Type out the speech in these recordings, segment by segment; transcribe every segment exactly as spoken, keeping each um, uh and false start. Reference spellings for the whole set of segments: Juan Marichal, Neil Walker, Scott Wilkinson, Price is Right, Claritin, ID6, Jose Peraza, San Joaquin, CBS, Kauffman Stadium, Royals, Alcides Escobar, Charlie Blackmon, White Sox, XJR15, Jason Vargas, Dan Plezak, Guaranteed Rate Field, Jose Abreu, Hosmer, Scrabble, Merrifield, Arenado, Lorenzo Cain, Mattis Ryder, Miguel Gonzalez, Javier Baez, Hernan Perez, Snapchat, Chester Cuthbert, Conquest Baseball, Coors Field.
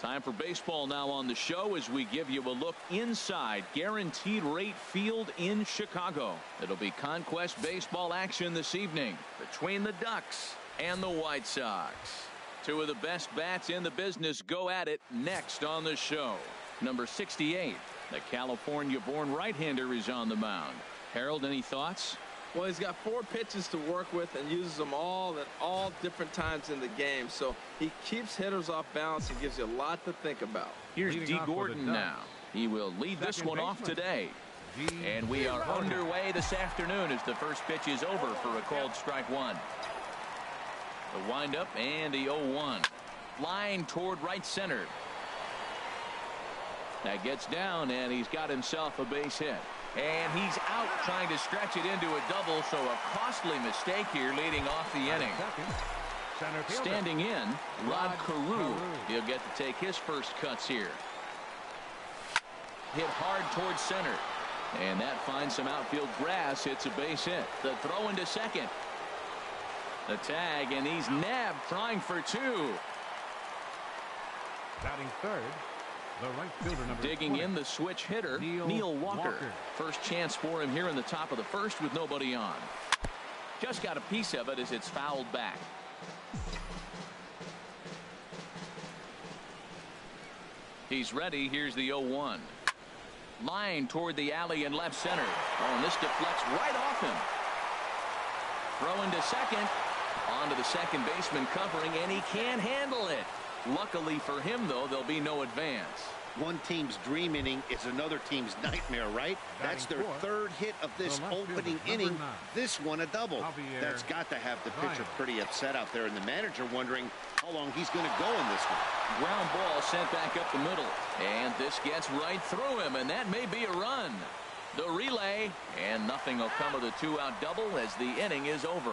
Time for baseball now on the show as we give you a look inside Guaranteed Rate Field in Chicago. It'll be Conquest Baseball action this evening between the Ducks and the White Sox. Two of the best bats in the business go at it next on the show. Number sixty-eight, the California-born right-hander, is on the mound. Harold, any thoughts? Well, he's got four pitches to work with and uses them all at all different times in the game. So he keeps hitters off balance and gives you a lot to think about. Here's Dee Gordon now. He will lead this one off today. And we are underway this afternoon as the first pitch is over for a called strike one. The windup and the oh one. Line toward right center. That gets down and he's got himself a base hit. And he's out trying to stretch it into a double, so a costly mistake here leading off the inning. Standing in, Rod Carew. He'll get to take his first cuts here. Hit hard towards center. And that finds some outfield grass. It's a base hit. The throw into second. The tag, and he's nabbed trying for two. Batting third, the right fielder, number digging twenty in, the switch hitter, Neil, Neil Walker. Walker. First chance for him here in the top of the first with nobody on. Just got a piece of it as it's fouled back. He's ready. Here's the oh one. Line toward the alley in left center. Oh, and this deflects right off him. Throw into second. On to the second baseman covering, and he can't handle it. Luckily for him, though, there'll be no advance. One team's dream inning is another team's nightmare, right? That's their third hit of this opening inning. This one a double. That's got to have the pitcher pretty upset out there, and the manager wondering how long he's going to go in this one. Ground ball sent back up the middle, and this gets right through him, and that may be a run. The relay, and nothing will come of the two-out double as the inning is over.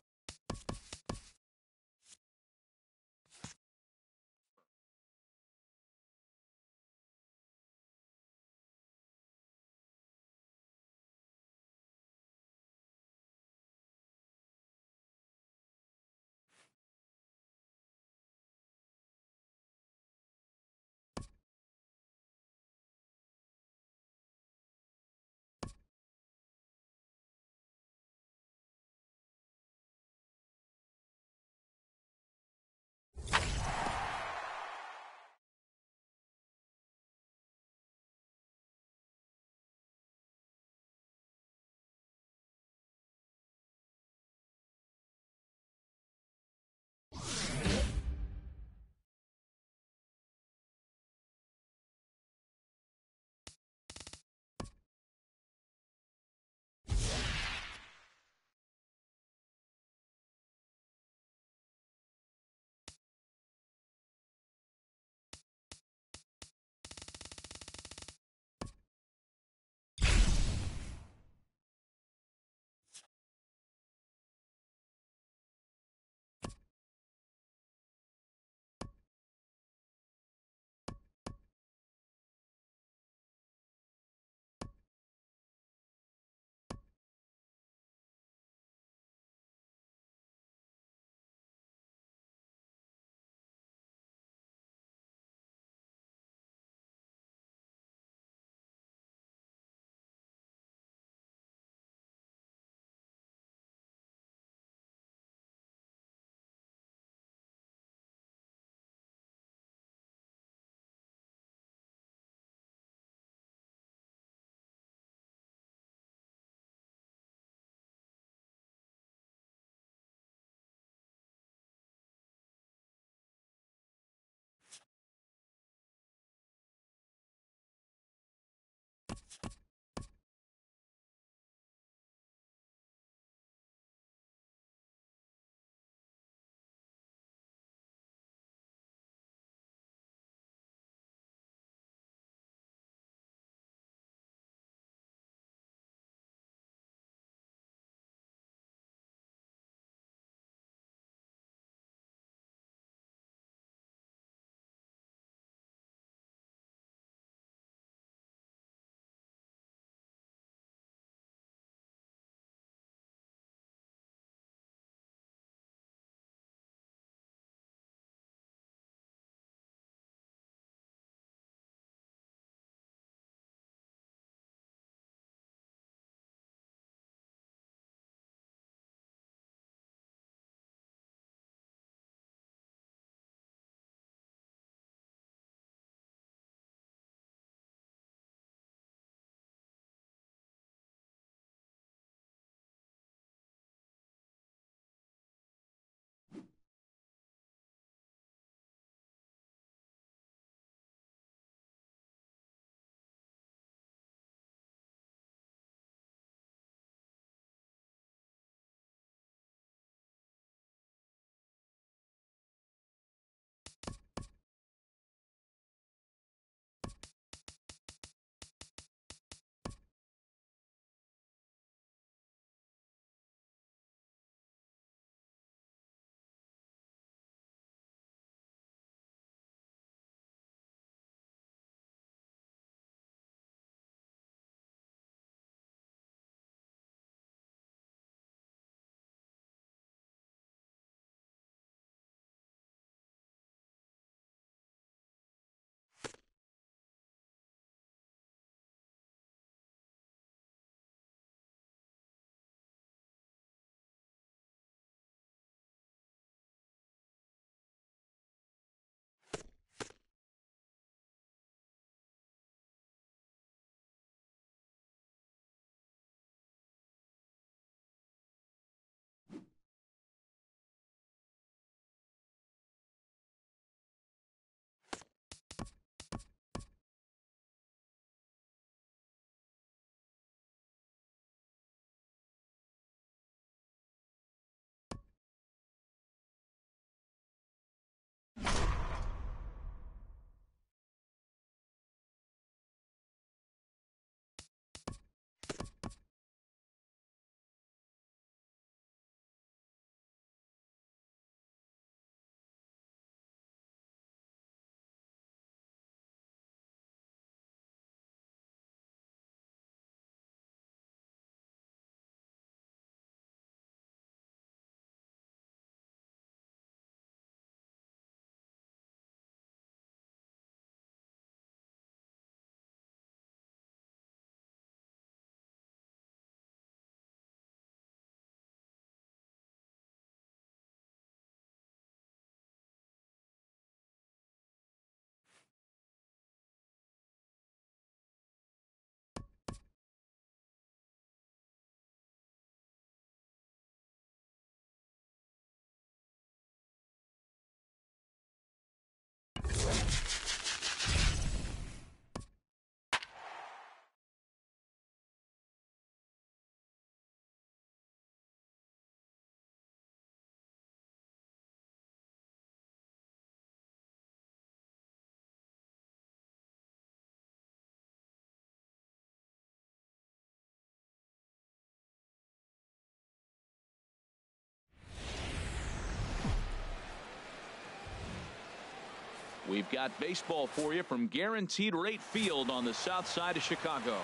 We've got baseball for you from Guaranteed Rate Field on the south side of Chicago.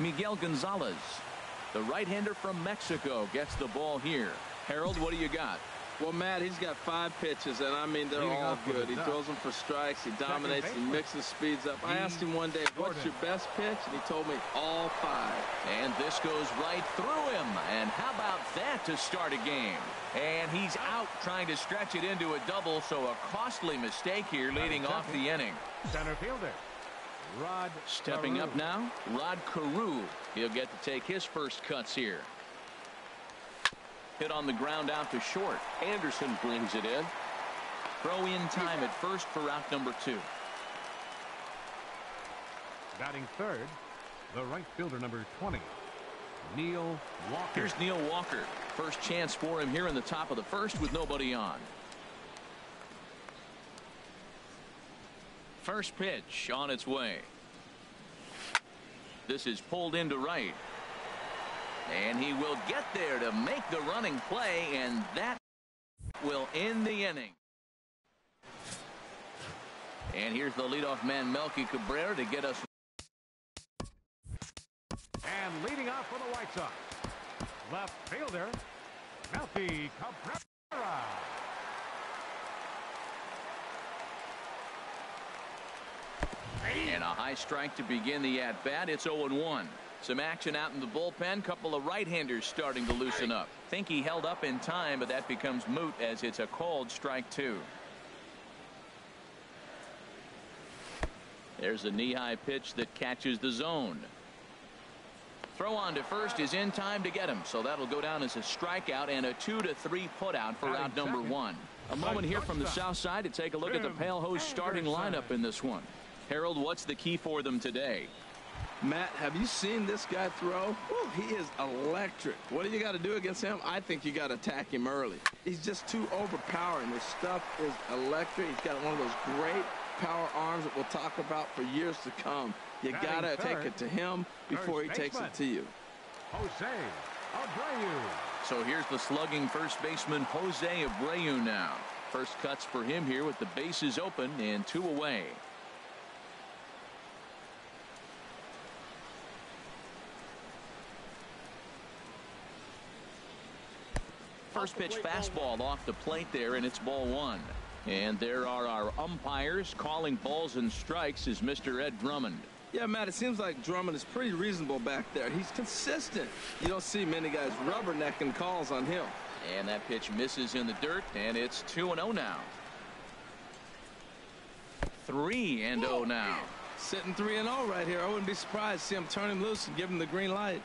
Miguel Gonzalez, the right-hander from Mexico, gets the ball here. Harold, what do you got? Well, Matt, he's got five pitches, and I mean, they're all good. He throws them for strikes, he dominates, he mixes speeds up. I asked him one day, what's your best pitch? And he told me, all five. And this goes right through him. And how about that to start a game? And he's out trying to stretch it into a double, so a costly mistake here leading off the inning. Center fielder, Rod Carew. Stepping up now, Rod Carew. He'll get to take his first cuts here. Hit on the ground out to short. Anderson brings it in. Throw in time at first for out number two. Batting third, the right fielder number twenty, Neil Walker. Here's Neil Walker. First chance for him here in the top of the first with nobody on. First pitch on its way. This is pulled into right. And he will get there to make the running play, and that will end the inning. And here's the leadoff man, Melky Cabrera, to get us. And leading off for the White Sox, left fielder, Melky Cabrera. And a high strike to begin the at-bat. It's oh and one. Some action out in the bullpen. Couple of right-handers starting to loosen up. Think he held up in time, but that becomes moot as it's a called strike two. There's a knee-high pitch that catches the zone. Throw on to first is in time to get him, so that'll go down as a strikeout and a two to three putout for out number one. A moment here from the south side to take a look at the Pale Hose starting lineup in this one. Harold, what's the key for them today? Matt, have you seen this guy throw? Woo, he is electric. What do you got to do against him? I think you got to attack him early. He's just too overpowering. His stuff is electric. He's got one of those great power arms that we'll talk about for years to come. You got to take it to him before he takes it to you. Jose Abreu. So here's the slugging first baseman, Jose Abreu now. First cuts for him here with the bases open and two away. First pitch fastball off the plate there, and it's ball one. And there are our umpires calling balls and strikes is Mister Ed Drummond. Yeah, Matt, it seems like Drummond is pretty reasonable back there. He's consistent. You don't see many guys rubbernecking calls on him. And that pitch misses in the dirt, and it's two and oh now. three and oh now. Sitting three and oh right here. I wouldn't be surprised to see him turn him loose and give him the green light.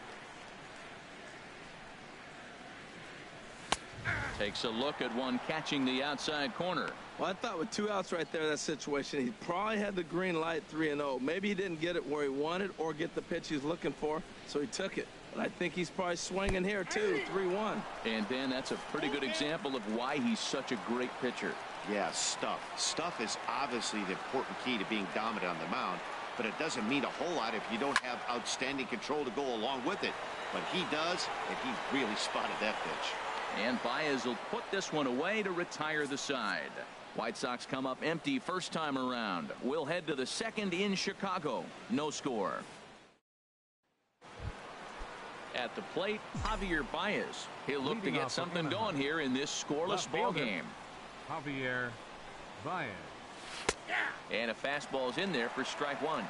Takes a look at one catching the outside corner. Well, I thought with two outs right there, that situation, he probably had the green light three and oh. Maybe he didn't get it where he wanted or get the pitch he's looking for, so he took it. But I think he's probably swinging here, too, three one. And Dan, that's a pretty good example of why he's such a great pitcher. Yeah, stuff. Stuff is obviously the important key to being dominant on the mound, but it doesn't mean a whole lot if you don't have outstanding control to go along with it. But he does, and he really spotted that pitch. And Baez will put this one away to retire the side. White Sox come up empty first time around. We'll head to the second in Chicago. No score. At the plate, Javier Baez. He'll look to get something going here in this scoreless ball game. Javier Baez. And a fastball's in there for strike one.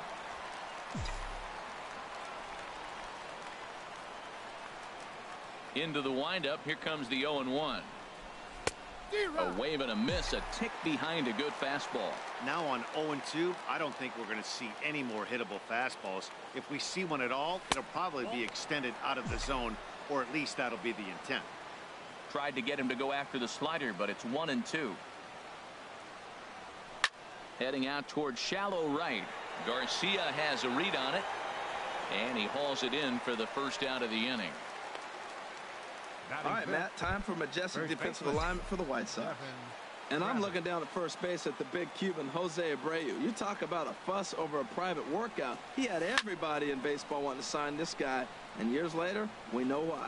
Into the windup. Here comes the oh and one. A wave and a miss. A tick behind a good fastball. Now on oh and two, I don't think we're going to see any more hittable fastballs. If we see one at all, it'll probably be extended out of the zone, or at least that'll be the intent. Tried to get him to go after the slider, but it's one and two. Heading out towards shallow right. Garcia has a read on it, and he hauls it in for the first out of the inning. All right, Matt, time for majestic defensive alignment for the White Sox. And I'm looking down at first base at the big Cuban, Jose Abreu. You talk about a fuss over a private workout. He had everybody in baseball wanting to sign this guy. And years later, we know why.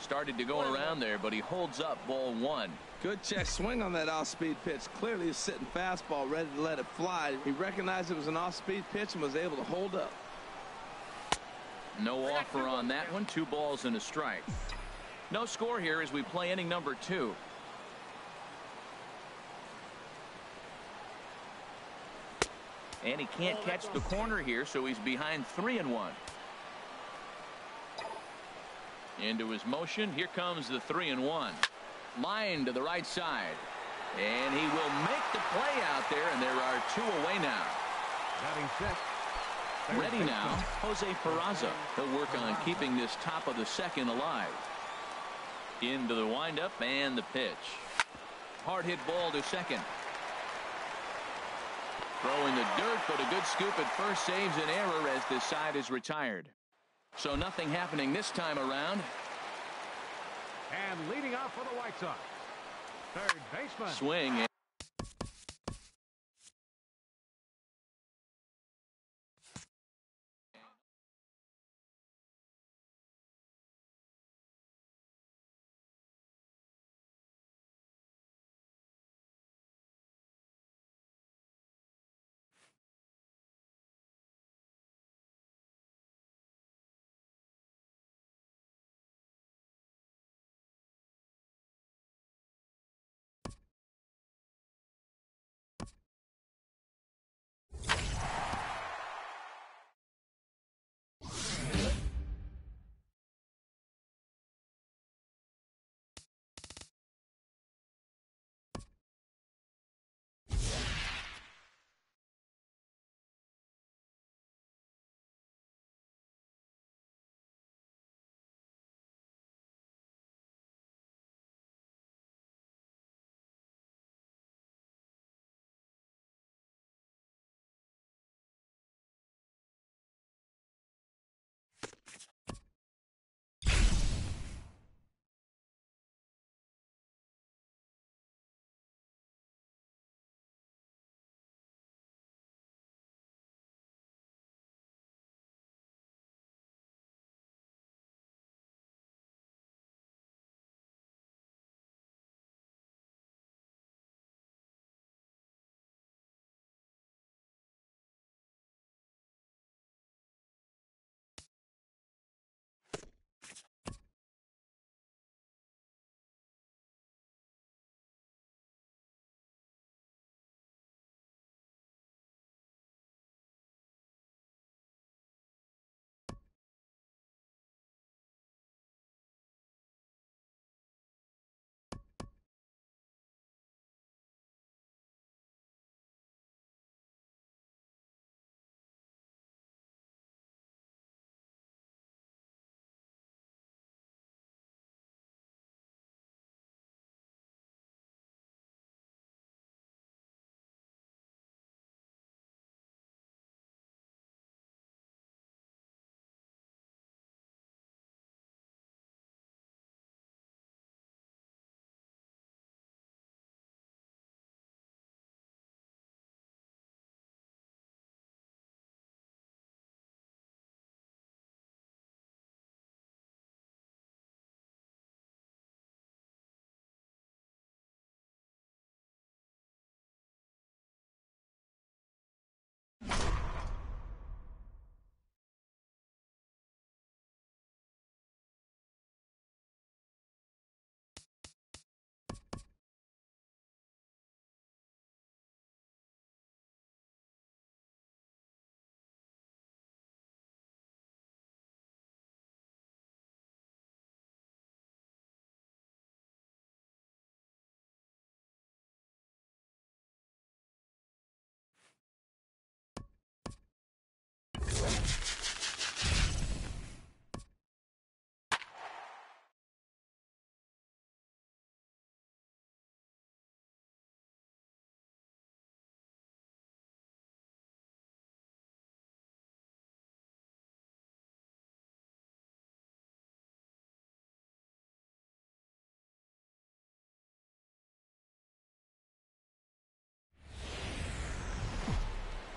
Started to go around there, but he holds up ball one. Good check swing on that off-speed pitch. Clearly he's sitting fastball, ready to let it fly. He recognized it was an off-speed pitch and was able to hold up. No offer on that one. Two balls and a strike. No score here as we play inning number two. And he can't catch the corner here, so he's behind three and one. Into his motion. Here comes the three and one. Line to the right side, and he will make the play out there, and there are two away now. Ready now, Jose Peraza. He'll work on keeping this top of the second alive. Into the windup and the pitch. Hard hit ball to second. Throw in the dirt, but a good scoop at first saves an error as this side is retired. So nothing happening this time around. And leading off for the White Sox, third baseman. Swing.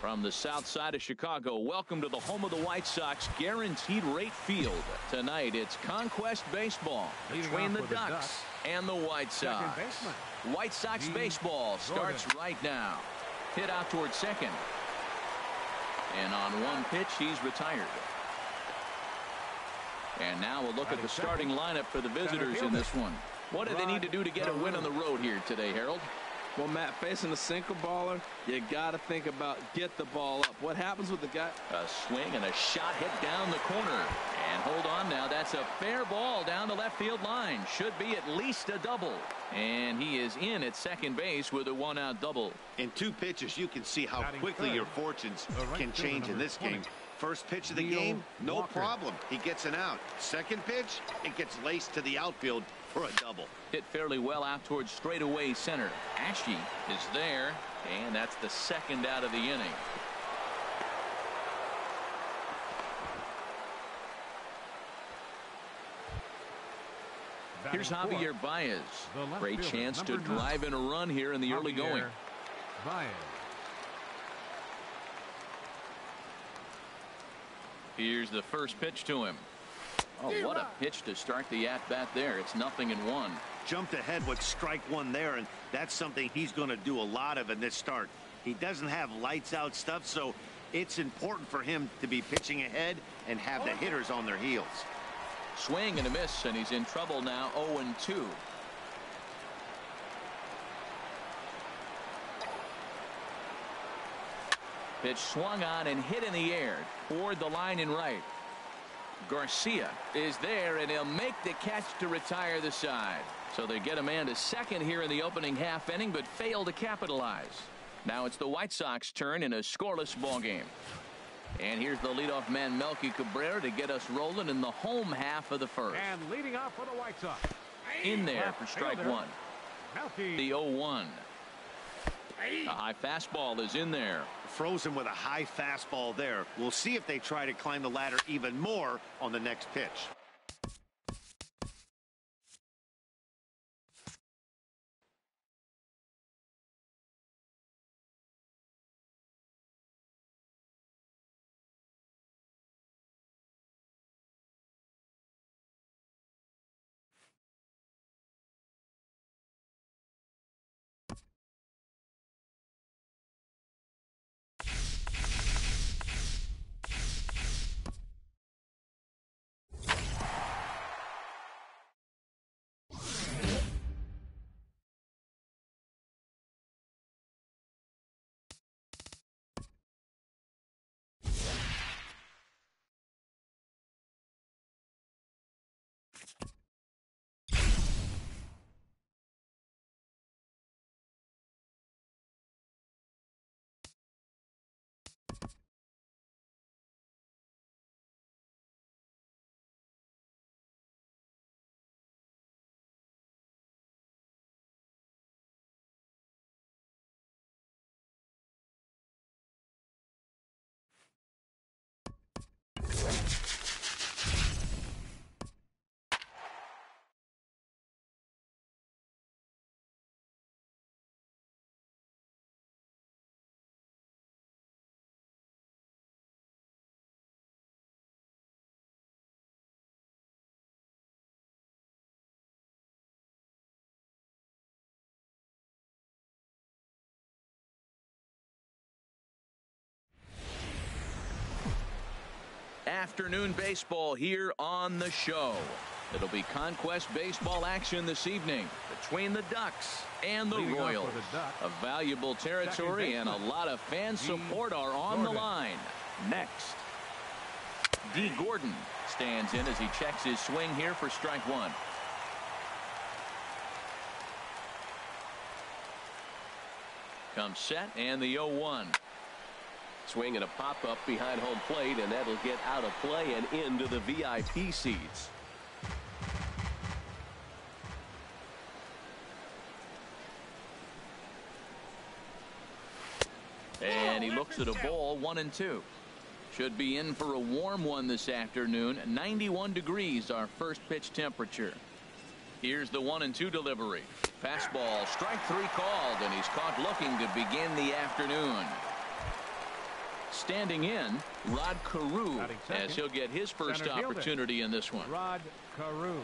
From the south side of Chicago, welcome to the home of the White Sox, Guaranteed Rate Field. Tonight, it's Conquest Baseball between the Ducks and the White Sox. White Sox baseball starts right now. Hit out toward second. And on one pitch, he's retired. And now we'll look at the starting lineup for the visitors in this one. What do they need to do to get a win on the road here today, Harold? Well, Matt, facing a sinker baller, you got to think about get the ball up. What happens with the guy? A swing and a shot hit down the corner. And hold on now. That's a fair ball down the left field line. Should be at least a double. And he is in at second base with a one-out double. In two pitches, you can see how quickly your fortunes can change in this game. First pitch of the Neil game, no Walker. problem. He gets an out. Second pitch, it gets laced to the outfield for a double. Hit fairly well out towards straightaway center. Ashey is there, and that's the second out of the inning. Here's Javier Baez. Great chance to drive in a run here in the early going. Baez. Here's the first pitch to him. Oh, what a pitch to start the at-bat there. It's nothing and one. Jumped ahead with strike one there, and that's something he's going to do a lot of in this start. He doesn't have lights-out stuff, so it's important for him to be pitching ahead and have the hitters on their heels. Swing and a miss, and he's in trouble now. oh and two. Pitch swung on and hit in the air toward the line and right. Garcia is there, and he'll make the catch to retire the side. So they get a man to second here in the opening half inning, but fail to capitalize. Now it's the White Sox turn in a scoreless ball game. And here's the leadoff man, Melky Cabrera, to get us rolling in the home half of the first. And leading off for the White Sox. In there for strike one. The oh one. A high fastball is in there. Frozen with a high fastball there. We'll see if they try to climb the ladder even more on the next pitch. Afternoon baseball here on the show. It'll be Conquest baseball action this evening between the Ducks and the Royals. A valuable territory and a lot of fan support are on the line. Next, Dee Gordon stands in as he checks his swing here for strike one. Comes set and the oh one. Swing and a pop-up behind home plate, and that'll get out of play and into the V I P seats. And he looks at a ball, one and two. Should be in for a warm one this afternoon. ninety-one degrees, our first pitch temperature. Here's the one and two delivery. Fastball, strike three called, and he's caught looking to begin the afternoon. Standing in, Rod Carew, as he'll get his first opportunity in this one. Rod Carew.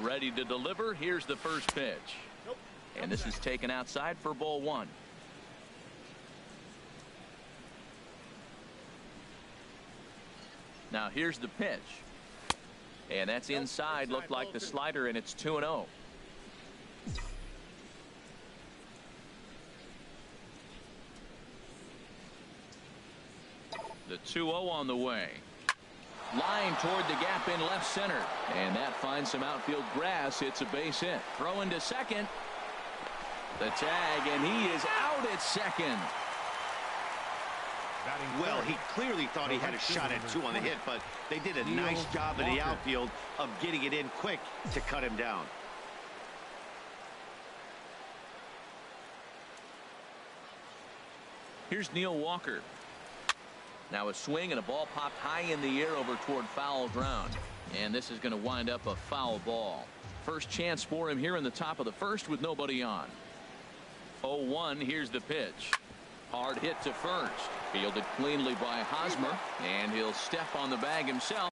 Ready to deliver. Here's the first pitch. Nope. And this is taken outside for ball one. Now here's the pitch. And that's inside. Looked like the slider, and it's two and oh. The two oh on the way. Line toward the gap in left center. And that finds some outfield grass. It's a base hit. Throw into second. The tag, and he is out at second. well. He clearly thought he had a shot at two on the hit, but they did a nice job in the outfield of getting it in quick to cut him down. Here's Neil Walker. Now a swing and a ball popped high in the air over toward foul ground. And this is going to wind up a foul ball. First chance for him here in the top of the first with nobody on. oh one, here's the pitch. Hard hit to first. Fielded cleanly by Hosmer, and he'll step on the bag himself.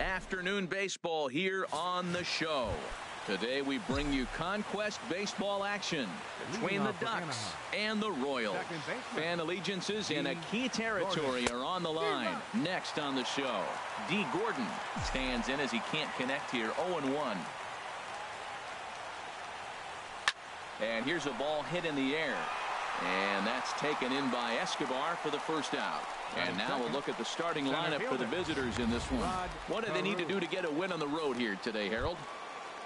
Afternoon baseball here on the show. Today we bring you Conquest baseball action between the Ducks and the Royals. Fan allegiances in a key territory are on the line. Next on the show, Dee Gordon stands in as he can't connect here. oh and one. And here's a ball hit in the air. And that's taken in by Escobar for the first out. And now we'll look at the starting lineup for the visitors in this one. What do they need to do to get a win on the road here today, Harold?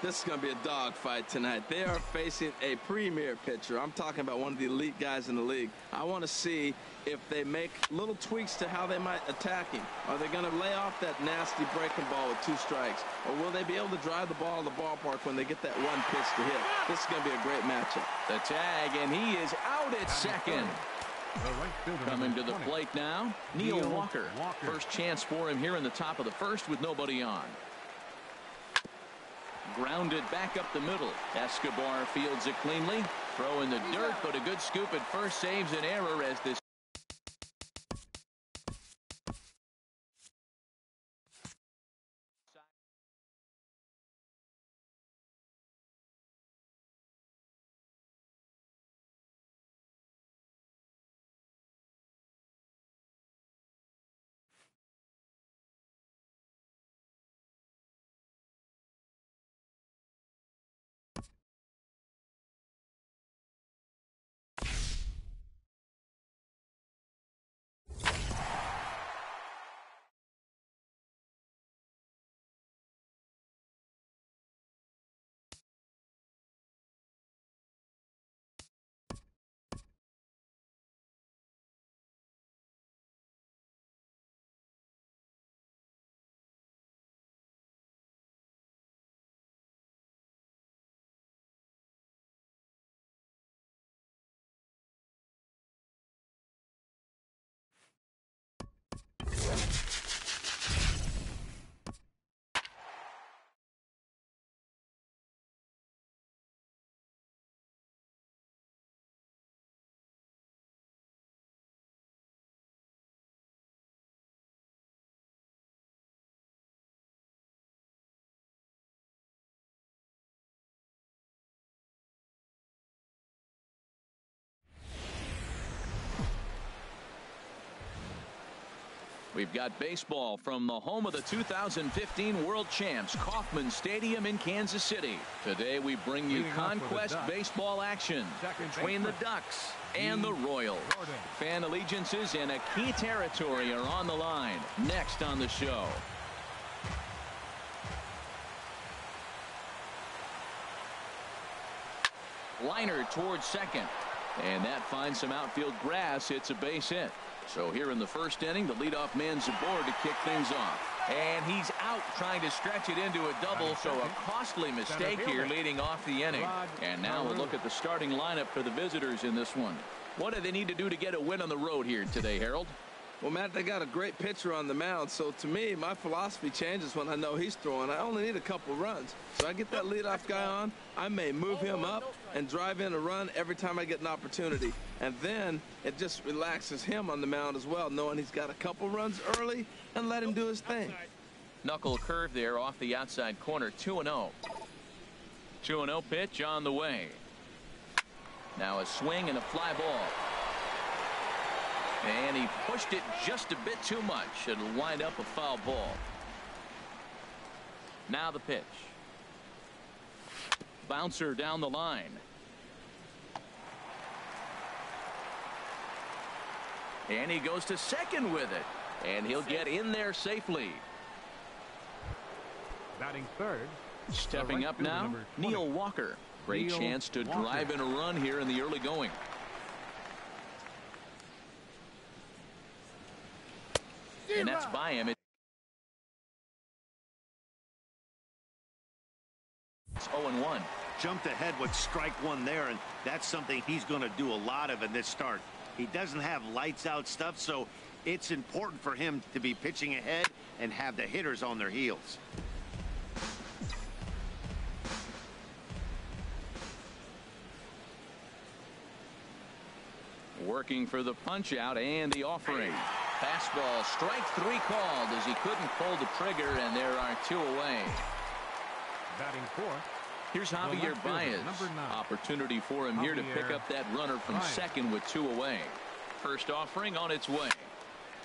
This is going to be a dogfight tonight. They are facing a premier pitcher. I'm talking about one of the elite guys in the league. I want to see if they make little tweaks to how they might attack him. Are they going to lay off that nasty breaking ball with two strikes? Or will they be able to drive the ball to the ballpark when they get that one pitch to hit? This is going to be a great matchup. The tag, and he is out at second. Coming to the plate now, Neil Walker. First chance for him here in the top of the first with nobody on. Grounded back up the middle. Escobar fields it cleanly. Throw in the dirt, but a good scoop at first saves an error as this. We've got baseball from the home of the two thousand fifteen World Champs, Kauffman Stadium in Kansas City. Today we bring you Conquest baseball action between the Ducks and the Royals. Fan allegiances and a key territory are on the line. Next on the show. Liner towards second, and that finds some outfield grass. It's a base hit. So here in the first inning, the leadoff man's aboard to kick things off, and he's out trying to stretch it into a double. So a costly mistake here leading off the inning. And now we'll look at the starting lineup for the visitors in this one. What do they need to do to get a win on the road here today, Harold? Well, Matt, they got a great pitcher on the mound, so to me, my philosophy changes when I know he's throwing. I only need a couple runs. So I get that leadoff guy on, I may move him up and drive in a run every time I get an opportunity. And then it just relaxes him on the mound as well, knowing he's got a couple runs early and let him do his thing. Knuckle curve there off the outside corner, two and oh. two and oh pitch on the way. Now a swing and a fly ball. And he pushed it just a bit too much. It'll wind up a foul ball. Now the pitch. Bouncer down the line. And he goes to second with it. And he'll get in there safely. Batting third. Stepping up now, Neil Walker. Great chance to drive in a run here in the early going. And that's by him. It's oh and one. Jumped ahead with strike one there, and that's something he's going to do a lot of in this start. He doesn't have lights out stuff, so it's important for him to be pitching ahead and have the hitters on their heels. Working for the punch out and the offering. Fastball, strike three called as he couldn't pull the trigger, and there are two away. Batting fourth. Here's Javier Baez. Opportunity for him Javier here to pick up that runner from Baez. Second with two away. First offering on its way.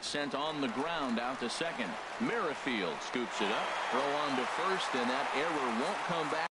Sent on the ground out to second. Merrifield scoops it up. Throw on to first, and that error won't come back.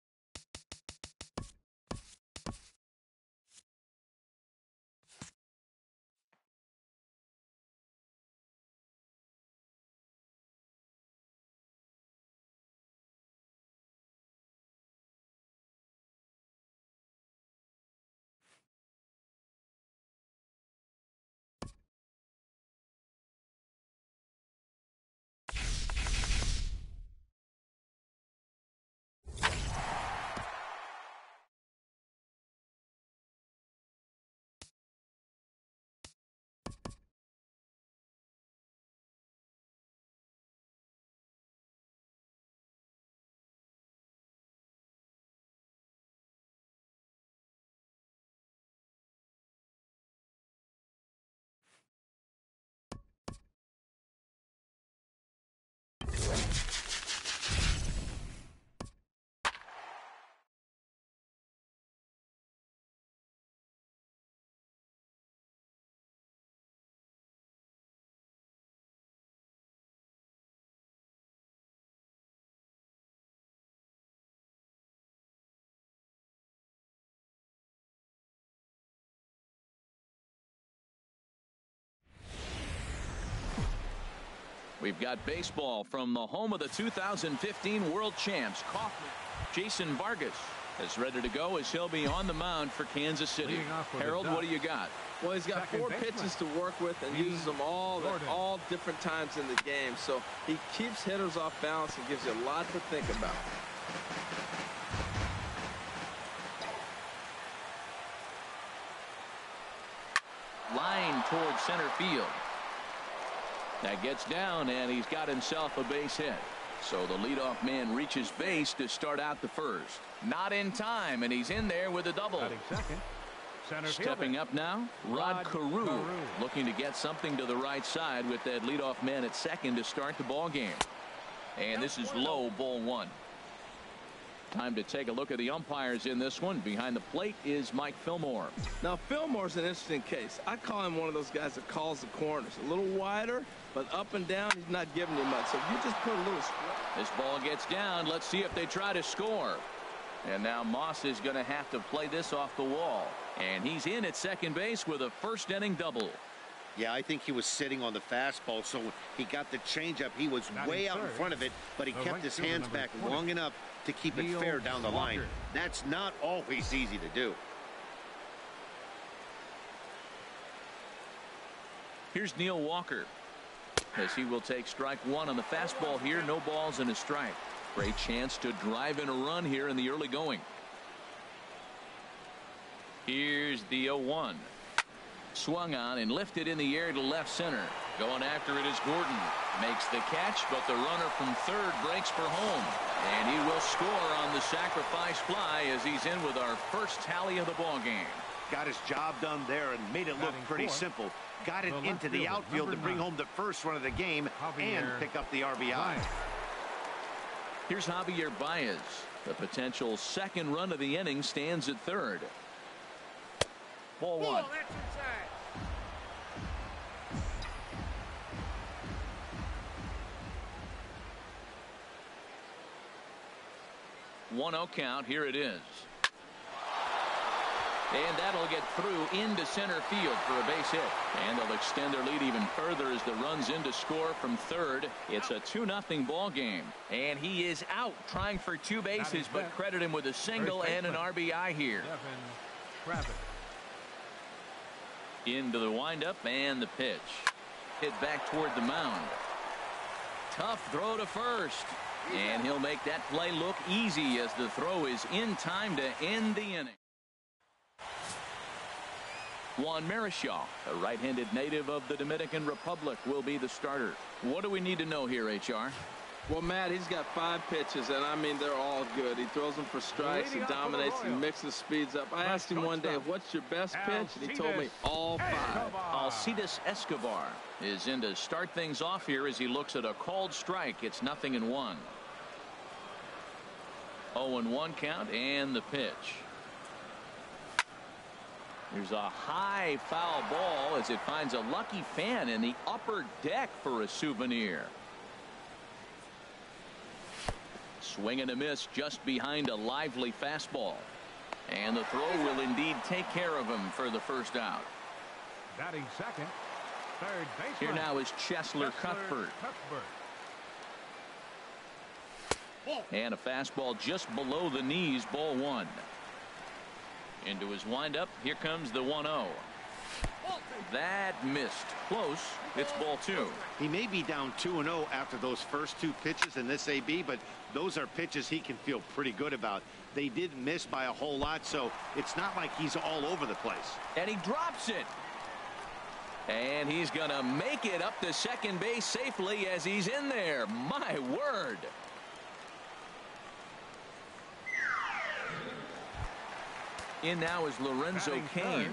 We've got baseball from the home of the two thousand fifteen World Champs, Kauffman. Jason Vargas is ready to go as he'll be on the mound for Kansas City. Harold, what do you got? Well, he's got four pitches to work with and uses them all at all different times in the game. So he keeps hitters off balance and gives you a lot to think about. Line towards center field. That gets down, and he's got himself a base hit. So the leadoff man reaches base to start out the first. Not in time, and he's in there with a double. Second. Stepping up now, Rod, Rod Carew, Carew looking to get something to the right side with that leadoff man at second to start the ball game. And this is low, ball one. Time to take a look at the umpires in this one. Behind the plate is Mike Fillmore. Now, Fillmore's an interesting case. I call him one of those guys that calls the corners. A little wider, but up and down, he's not giving you much. So if you just put a little... This ball gets down. Let's see if they try to score. And now Moss is going to have to play this off the wall. And he's in at second base with a first inning double. Yeah, I think he was sitting on the fastball, so he got the changeup. He was way out in front of it, but he kept his hands back long enough to keep it fair down the line. That's not always easy to do. Here's Neil Walker, as he will take strike one on the fastball here. No balls and a strike. Great chance to drive in a run here in the early going. Here's the oh one. Swung on and lifted in the air to left center. Going after it is Gordon. Makes the catch, but the runner from third breaks for home. And he will score on the sacrifice fly as he's in with our first tally of the ballgame. Got his job done there and made it look pretty simple. Got it into the outfield to bring home the first run of the game and pick up the R B I. Here's Javier Baez. The potential second run of the inning stands at third. Ball one. one oh count. Here it is. And that'll get through into center field for a base hit. And they'll extend their lead even further as the runs in to score from third. It's a two nothing ball game. And he is out trying for two bases, but credit him with a single and an R B I here. Into the windup and the pitch. Hit back toward the mound. Tough throw to first. And he'll make that play look easy as the throw is in time to end the inning. Juan Marichal, a right-handed native of the Dominican Republic, will be the starter. What do we need to know here, H R? Well, Matt, he's got five pitches, and I mean, they're all good. He throws them for strikes, he dominates, and mixes speeds up. I asked him one day, what's your best pitch? And he told me all five. Alcides Escobar is in to start things off here as he looks at a called strike. It's nothing and one. oh and one count, and the pitch. There's a high foul ball as it finds a lucky fan in the upper deck for a souvenir. Swing and a miss just behind a lively fastball. And the throw will indeed take care of him for the first out. Batting second, third baseman. Here now is Chester Cuthbert. Cuthbert. And a fastball just below the knees, ball one. Into his windup. Here comes the one oh. That missed. Close. It's ball two. He may be down two and oh after those first two pitches in this A B, but those are pitches he can feel pretty good about. They didn't miss by a whole lot, so it's not like he's all over the place. And he drops it. And he's going to make it up to second base safely as he's in there. My word. In now is Lorenzo Cain.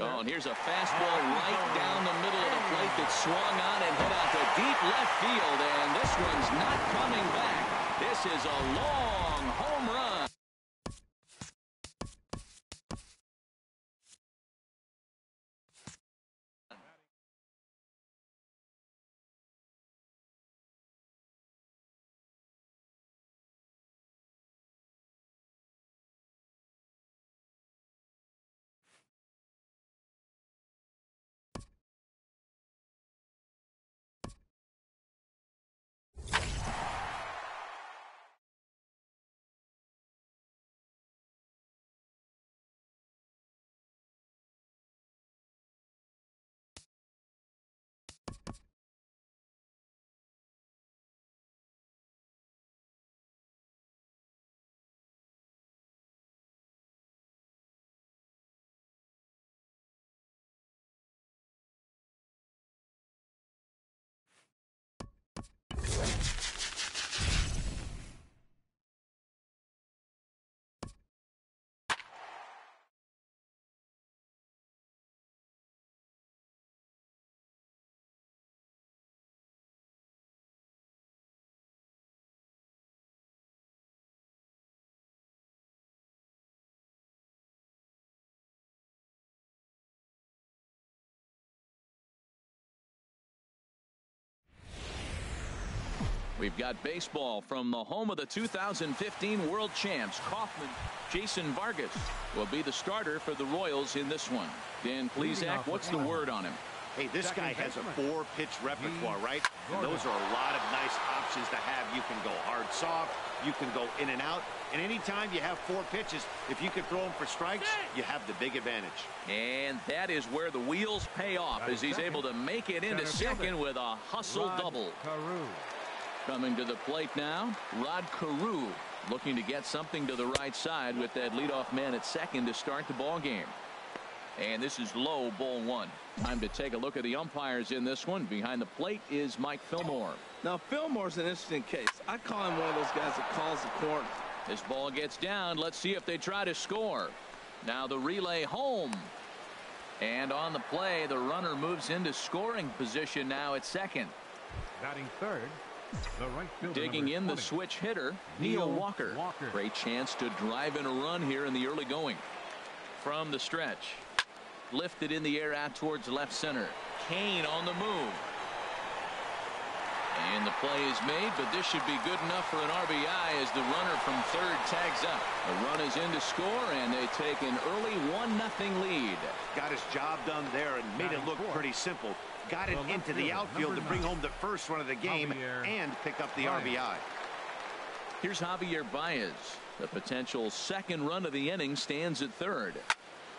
Oh, and here's a fastball right down the middle of the plate that swung on and hit out to deep left field, and this one's not coming back. This is a long home run. We've got baseball from the home of the two thousand fifteen World Champs. Kauffman, Jason Vargas will be the starter for the Royals in this one. Dan Plezak, what's the word on him? Hey, this guy has a four-pitch repertoire, right? And those are a lot of nice options to have. You can go hard, soft. You can go in and out. And anytime you have four pitches, if you can throw them for strikes, you have the big advantage. And that is where the wheels pay off, as he's able to make it into second with a hustle double. Coming to the plate now, Rod Carew, looking to get something to the right side with that leadoff man at second to start the ball game. And this is low, ball one. Time to take a look at the umpires in this one. Behind the plate is Mike Fillmore. Now Fillmore's an interesting case. I call him one of those guys that calls the corner. This ball gets down. Let's see if they try to score. Now the relay home. And on the play, the runner moves into scoring position now at second. Batting third. The right fielder, digging in the switch hitter, Neil Walker. Walker. Great chance to drive in a run here in the early going. From the stretch. Lifted in the air out towards left center. Cain on the move. And the play is made, but this should be good enough for an R B I as the runner from third tags up. The run is in to score, and they take an early one nothing lead. Got his job done there and made it look pretty simple. Got it into the outfield to bring home the first run of the game and pick up the R B I. Here's Javier Baez. The potential second run of the inning stands at third.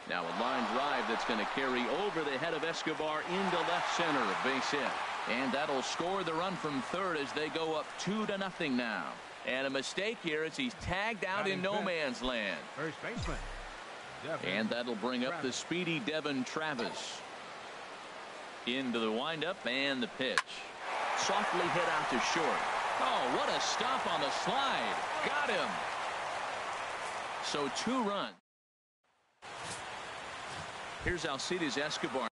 Now a line drive that's going to carry over the head of Escobar into left center, a base hit. And that'll score the run from third as they go up two to nothing now. And a mistake here as he's tagged out in no man's land. First baseman. And that'll bring up the speedy Devin Travis. Into the windup and the pitch. Softly hit out to short. Oh, what a stop on the slide. Got him. So two runs. Here's Alcides Escobar.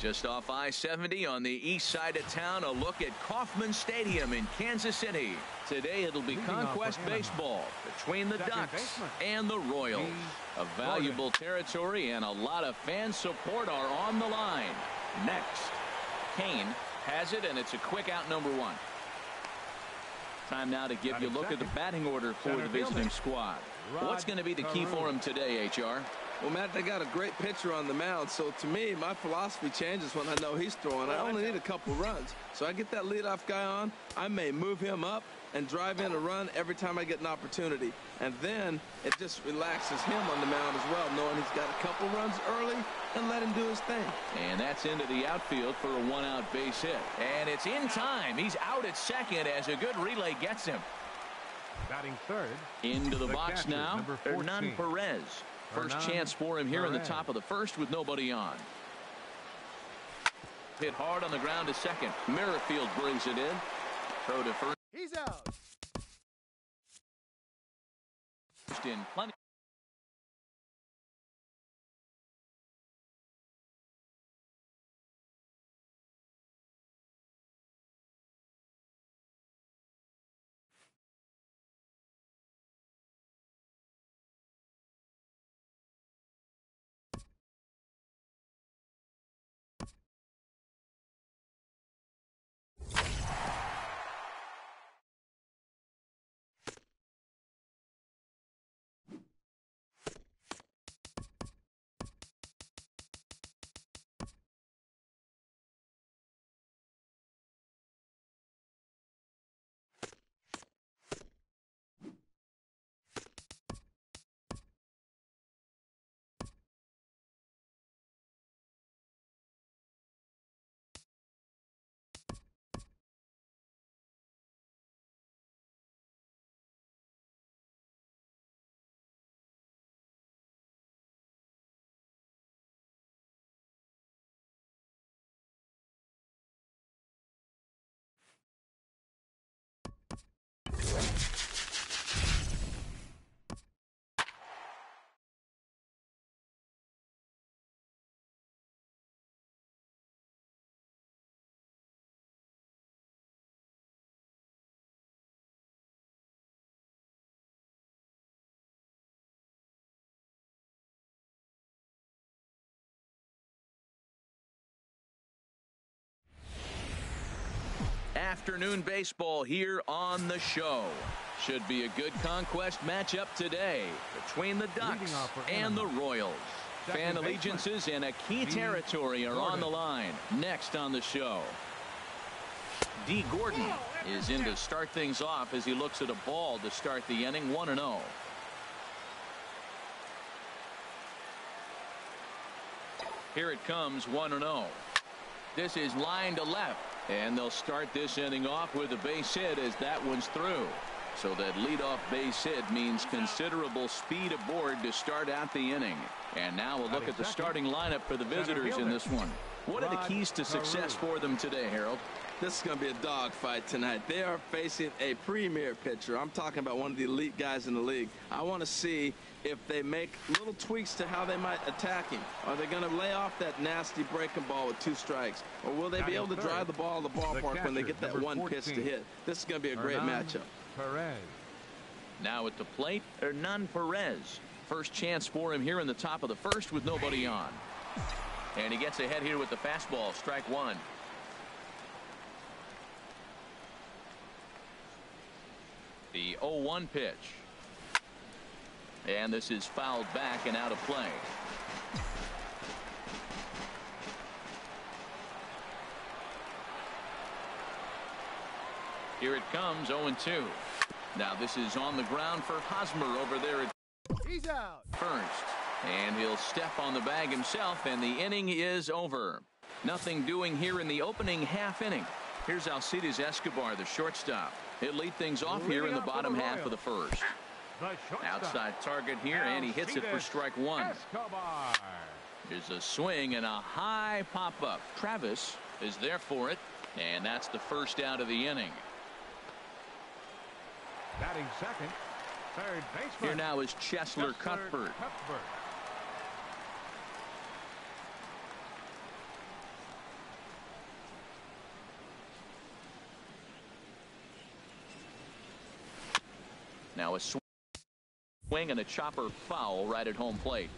Just off I seventy on the east side of town, a look at Kauffman Stadium in Kansas City. Today it'll be Conquest Baseball between the Ducks and the Royals. A valuable territory and a lot of fan support are on the line. Next, Cain has it, and it's a quick out number one. Time now to give you a look at the batting order for the visiting squad. What's going to be the key for them today, H R? Well, Matt, they got a great pitcher on the mound, so to me, my philosophy changes when I know he's throwing. I only need a couple runs, so I get that leadoff guy on. I may move him up and drive in a run every time I get an opportunity, and then it just relaxes him on the mound as well, knowing he's got a couple runs early and let him do his thing. And that's into the outfield for a one-out base hit, and it's in time. He's out at second as a good relay gets him. Batting third into the, the box catcher, now, Hernan Perez. First Hernan chance for him here Perez. in the top of the first with nobody on. Hit hard on the ground to second. Merrifield brings it in. Throw to first. He's out. First in plenty. Afternoon baseball here on the show. Should be a good Conquest matchup today between the Ducks and the Royals. Fan allegiances in a key territory are on the line. Next on the show, Dee Gordon is in to start things off as he looks at a ball to start the inning. One and oh. Here it comes, one and oh. This is line to left, and they'll start this inning off with a base hit as that one's through. So that leadoff base hit means considerable speed aboard to start out the inning. And now we'll look at the starting lineup for the visitors in this one. What are the keys to success for them today, Harold? This is going to be a dogfight tonight. They are facing a premier pitcher. I'm talking about one of the elite guys in the league. I want to see if they make little tweaks to how they might attack him. Are they going to lay off that nasty breaking ball with two strikes? Or will they be able to drive the ball to the ballpark when they get that one pitch to hit? This is going to be a great matchup. Perez. Now at the plate, Hernan Perez. First chance for him here in the top of the first with nobody on. And he gets ahead here with the fastball, strike one. The oh one pitch. And this is fouled back and out of play. Here it comes, oh and two. Now this is on the ground for Hosmer over there. He's out first, and he'll step on the bag himself, and the inning is over. Nothing doing here in the opening half inning. Here's Alcides Escobar, the shortstop. He'll lead things off here in the bottom half of the first. Outside target here, and he hits it for strike one. Here's a swing and a high pop-up. Travis is there for it, and that's the first out of the inning. Batting second, third baseman. Here now is Chester Cuthbert. Cuthbert. Now a swing and a chopper foul right at home plate.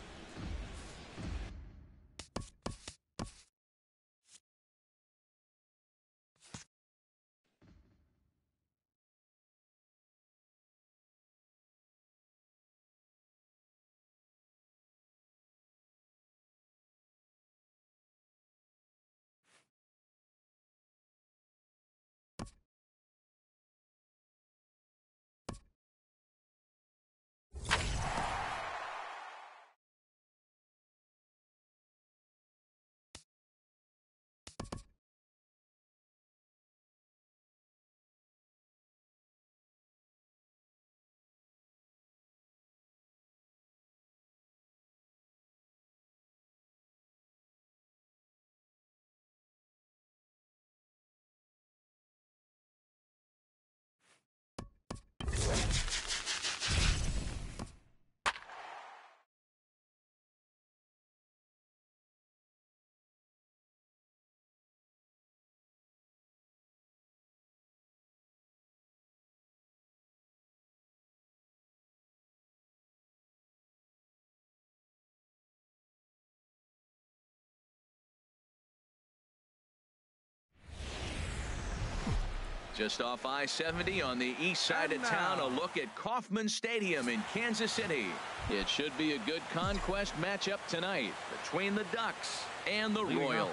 Just off I seventy on the east side of town, a look at Kauffman Stadium in Kansas City. It should be a good conquest matchup tonight between the Ducks and the Royals.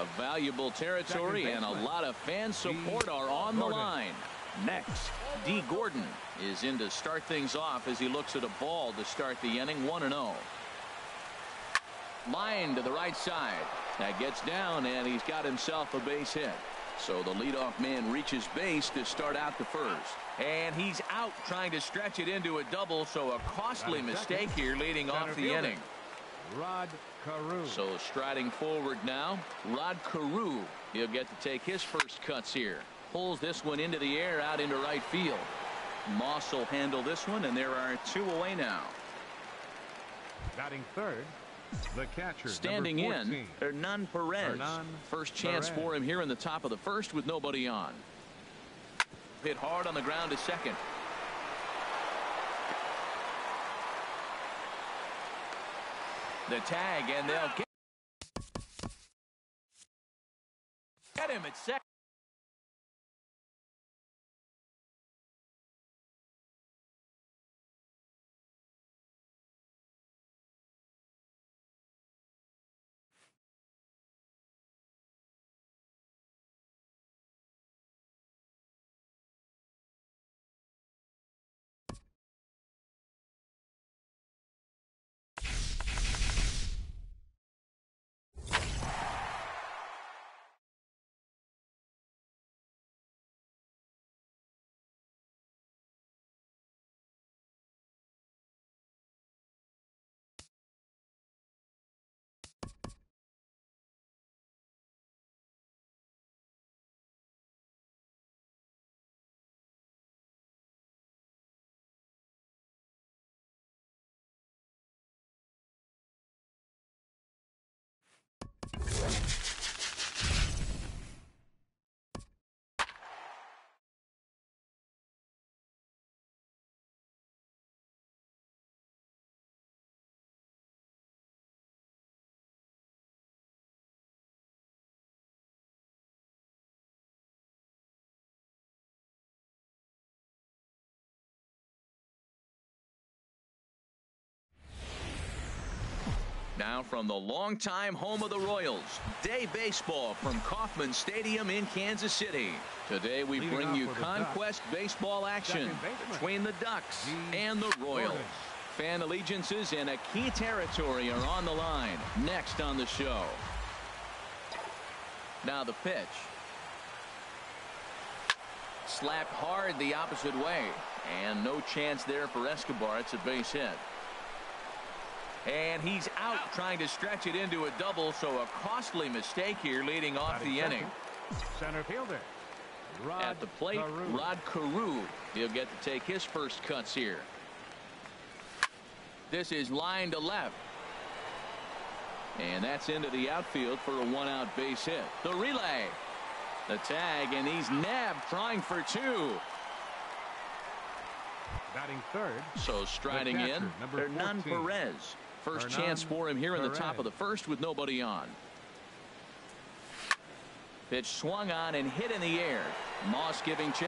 A valuable territory and a lot of fan support are on the line. Next, Dee Gordon is in to start things off as he looks at a ball to start the inning, one and oh. Line to the right side. That gets down, and he's got himself a base hit. So the leadoff man reaches base to start out the first. And he's out trying to stretch it into a double, so a costly mistake here leading off the inning. Rod Carew. So striding forward now, Rod Carew. He'll get to take his first cuts here. Pulls this one into the air out into right field. Moss will handle this one, and there are two away now. Batting third, the catcher, standing in, Hernan Perez. Hernan first chance Perez. for him here in the top of the first with nobody on. Hit hard on the ground to second. The tag, and they'll get, get him at second. Now from the longtime home of the Royals, day baseball from Kauffman Stadium in Kansas City. Today we bring you conquest baseball action between the Ducks and the Royals. Fan allegiances and a key territory are on the line. Next on the show. Now the pitch. Slapped hard the opposite way. And no chance there for Escobar. It's a base hit. And he's out, out trying to stretch it into a double, so a costly mistake here leading off the inning. Center fielder, Rod at the plate, Carew. Rod Carew. He'll get to take his first cuts here. This is line to left. And that's into the outfield for a one-out base hit. The relay. The tag, and he's nabbed trying for two. Batting third. So striding in, Hernan Perez. First chance for him here in the top of the first with nobody on. Pitch swung on and hit in the air. Moss giving chase.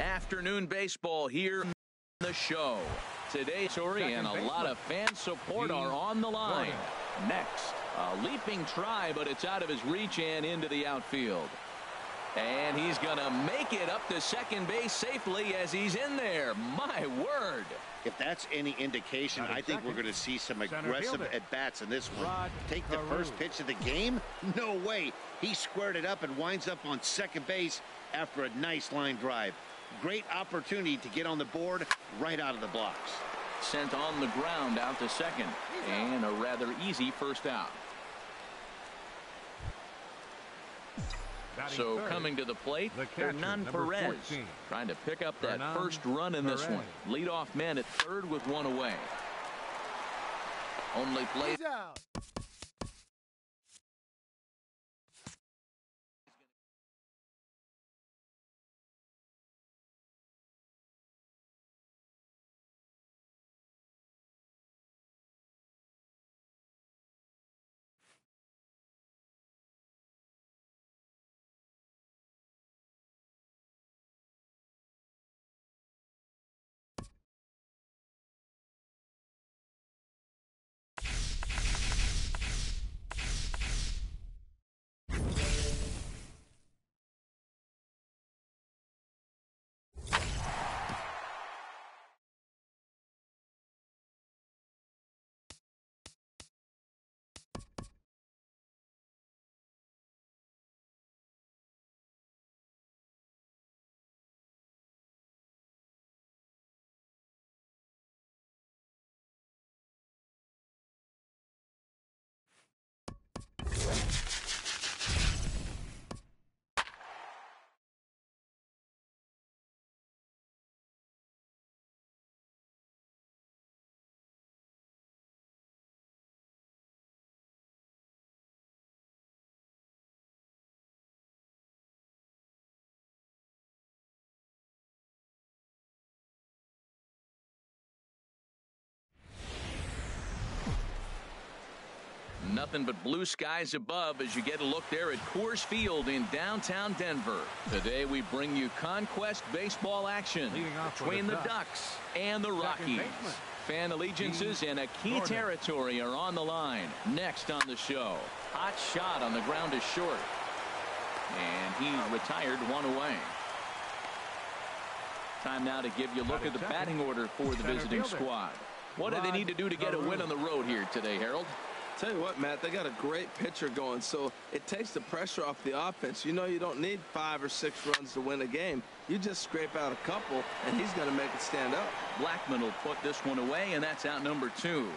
Afternoon baseball here on the show. Today, Tori and a lot of fan support are on the line. Next, a leaping try, but it's out of his reach and into the outfield. And he's going to make it up to second base safely as he's in there. My word. If that's any indication, I think seconds. We're going to see some aggressive at-bats in this one. Rod Take the Carew. First pitch of the game? No way. He squared it up and winds up on second base after a nice line drive. Great opportunity to get on the board right out of the blocks. Sent on the ground out to second, and a rather easy first out. So coming to the plate, Hernan Perez trying to pick up that first run in this one. Leadoff man at third with one away. Only play. Nothing but blue skies above as you get a look there at Coors Field in downtown Denver. Today we bring you Conquest baseball action between the Ducks and the Rockies. Fan allegiances and a key territory are on the line. Next on the show, hot shot on the ground is short. And he's retired one away. Time now to give you a look at the batting order for the visiting squad. What do they need to do to get a win on the road here today, Harold? Tell you what, Matt, they got a great pitcher going, so it takes the pressure off the offense. You know you don't need five or six runs to win a game. You just scrape out a couple, and he's going to make it stand up. Blackmon will put this one away, and that's out number two.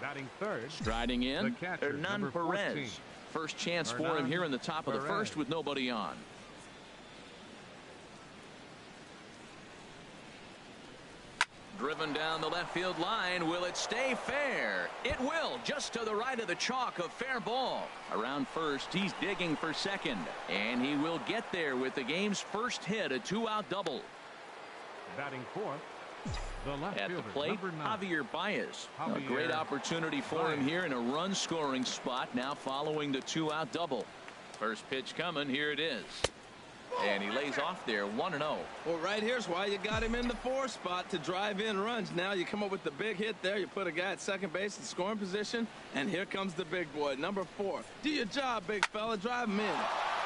Batting third. Striding in, Hernan Perez. First chance for him here in the top of the first with nobody on. Driven down the left field line. Will it stay fair? It will. Just to the right of the chalk, a fair ball. Around first, he's digging for second. And he will get there with the game's first hit, a two-out double. Batting fourth, the left fielder, at the plate, Javier Baez. Javier. A great opportunity for him here in a run-scoring spot, now following the two-out double. First pitch coming. Here it is. And he lays off there, one and oh. Well, right here's why you got him in the four spot to drive in runs. Now you come up with the big hit there. You put a guy at second base in scoring position, and here comes the big boy, number four. Do your job, big fella. Drive him in.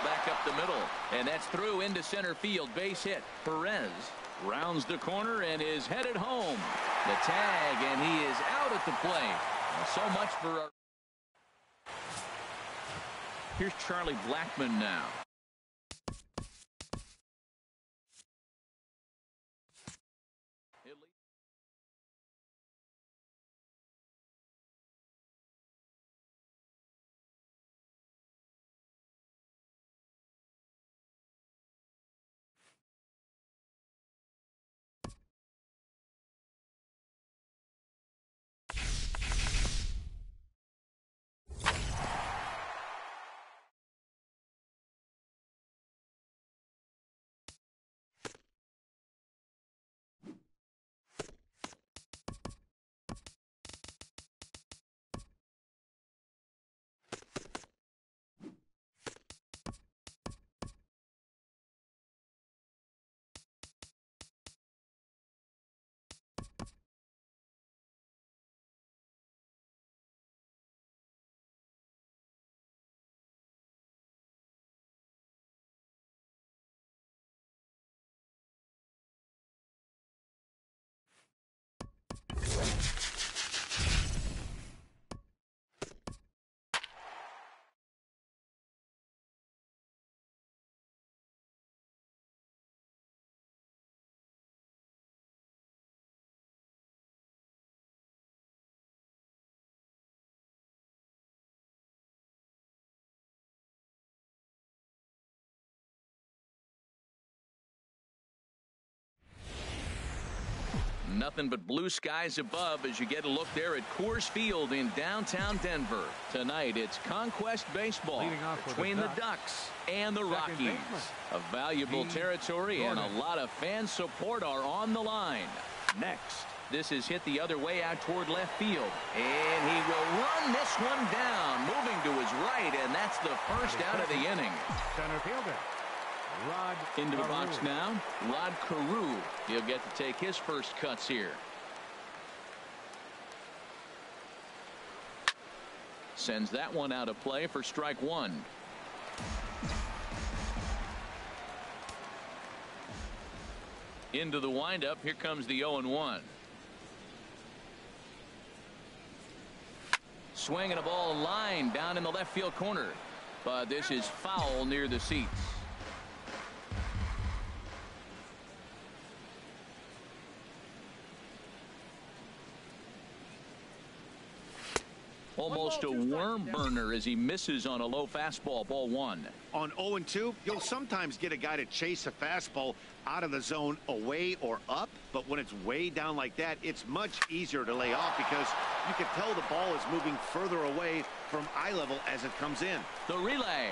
Back up the middle, and that's through into center field. Base hit. Perez rounds the corner and is headed home. The tag, and he is out at the plate. So much for our... Here's Charlie Blackmon now. Nothing but blue skies above as you get a look there at Coors Field in downtown Denver. Tonight, it's Conquest Baseball between the Ducks and the Rockies. A valuable territory and a lot of fan support are on the line. Next, this is hit the other way out toward left field. And he will run this one down, moving to his right, and that's the first out of the inning. Center fielder. Rod into the box now, Rod Carew. He'll get to take his first cuts here. Sends that one out of play for strike one. Into the windup. Here comes the oh and one. Swinging a ball line down in the left field corner, but this is foul near the seats. Almost a worm burner as he misses on a low fastball. Ball one. On oh and two, you'll sometimes get a guy to chase a fastball out of the zone away or up, but when it's way down like that, it's much easier to lay off because you can tell the ball is moving further away from eye level as it comes in. The relay.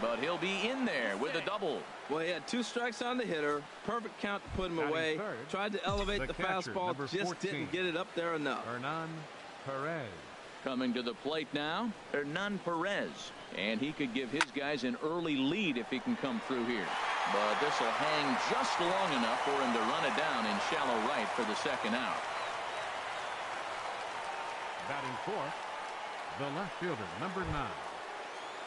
But he'll be in there with a double. Well, he had two strikes on the hitter. Perfect count to put him away. Tried to elevate the fastball, just didn't get it up there enough. Hernan Perez. Coming to the plate now, Hernan Perez. And he could give his guys an early lead if he can come through here. But this will hang just long enough for him to run it down in shallow right for the second out. Batting fourth, the left fielder, number nine,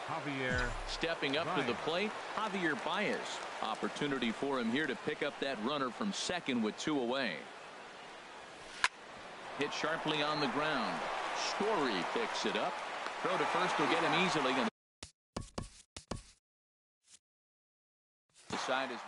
Javier. Stepping up Baez. To the plate, Javier Baez. Opportunity for him here to pick up that runner from second with two away. Hit sharply on the ground. Story picks it up. Throw to first will get him easily. And the side is.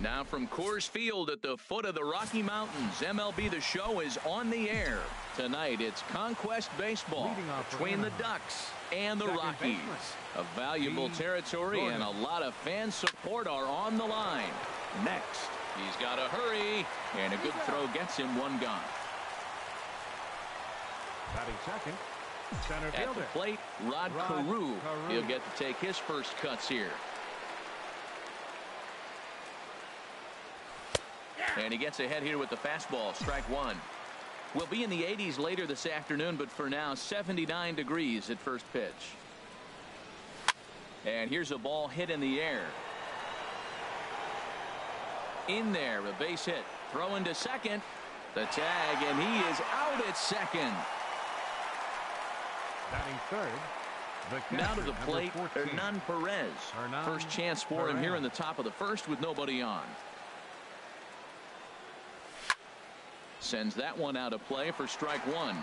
Now from Coors Field at the foot of the Rocky Mountains, M L B The Show is on the air. Tonight, it's Conquest Baseball between the Ducks and the Rockies. A valuable territory and a lot of fan support are on the line. Next, he's got a hurry, and a good throw gets him one gone. Batting second, center fielder. At the plate, Rod Carew. He'll get to take his first cuts here. And he gets ahead here with the fastball, strike one. We'll be in the eighties later this afternoon, but for now, seventy-nine degrees at first pitch. And here's a ball hit in the air. In there, a base hit. Throw into second. The tag, and he is out at second. Batting third. Now to the plate, Hernan Perez. Hernan first chance for Perez. him here in the top of the first with nobody on. Sends that one out of play for strike one.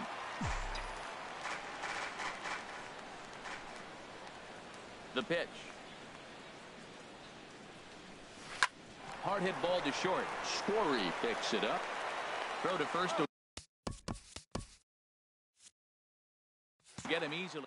The pitch. Hard hit ball to short. Scorey picks it up. Throw to first to get him easily.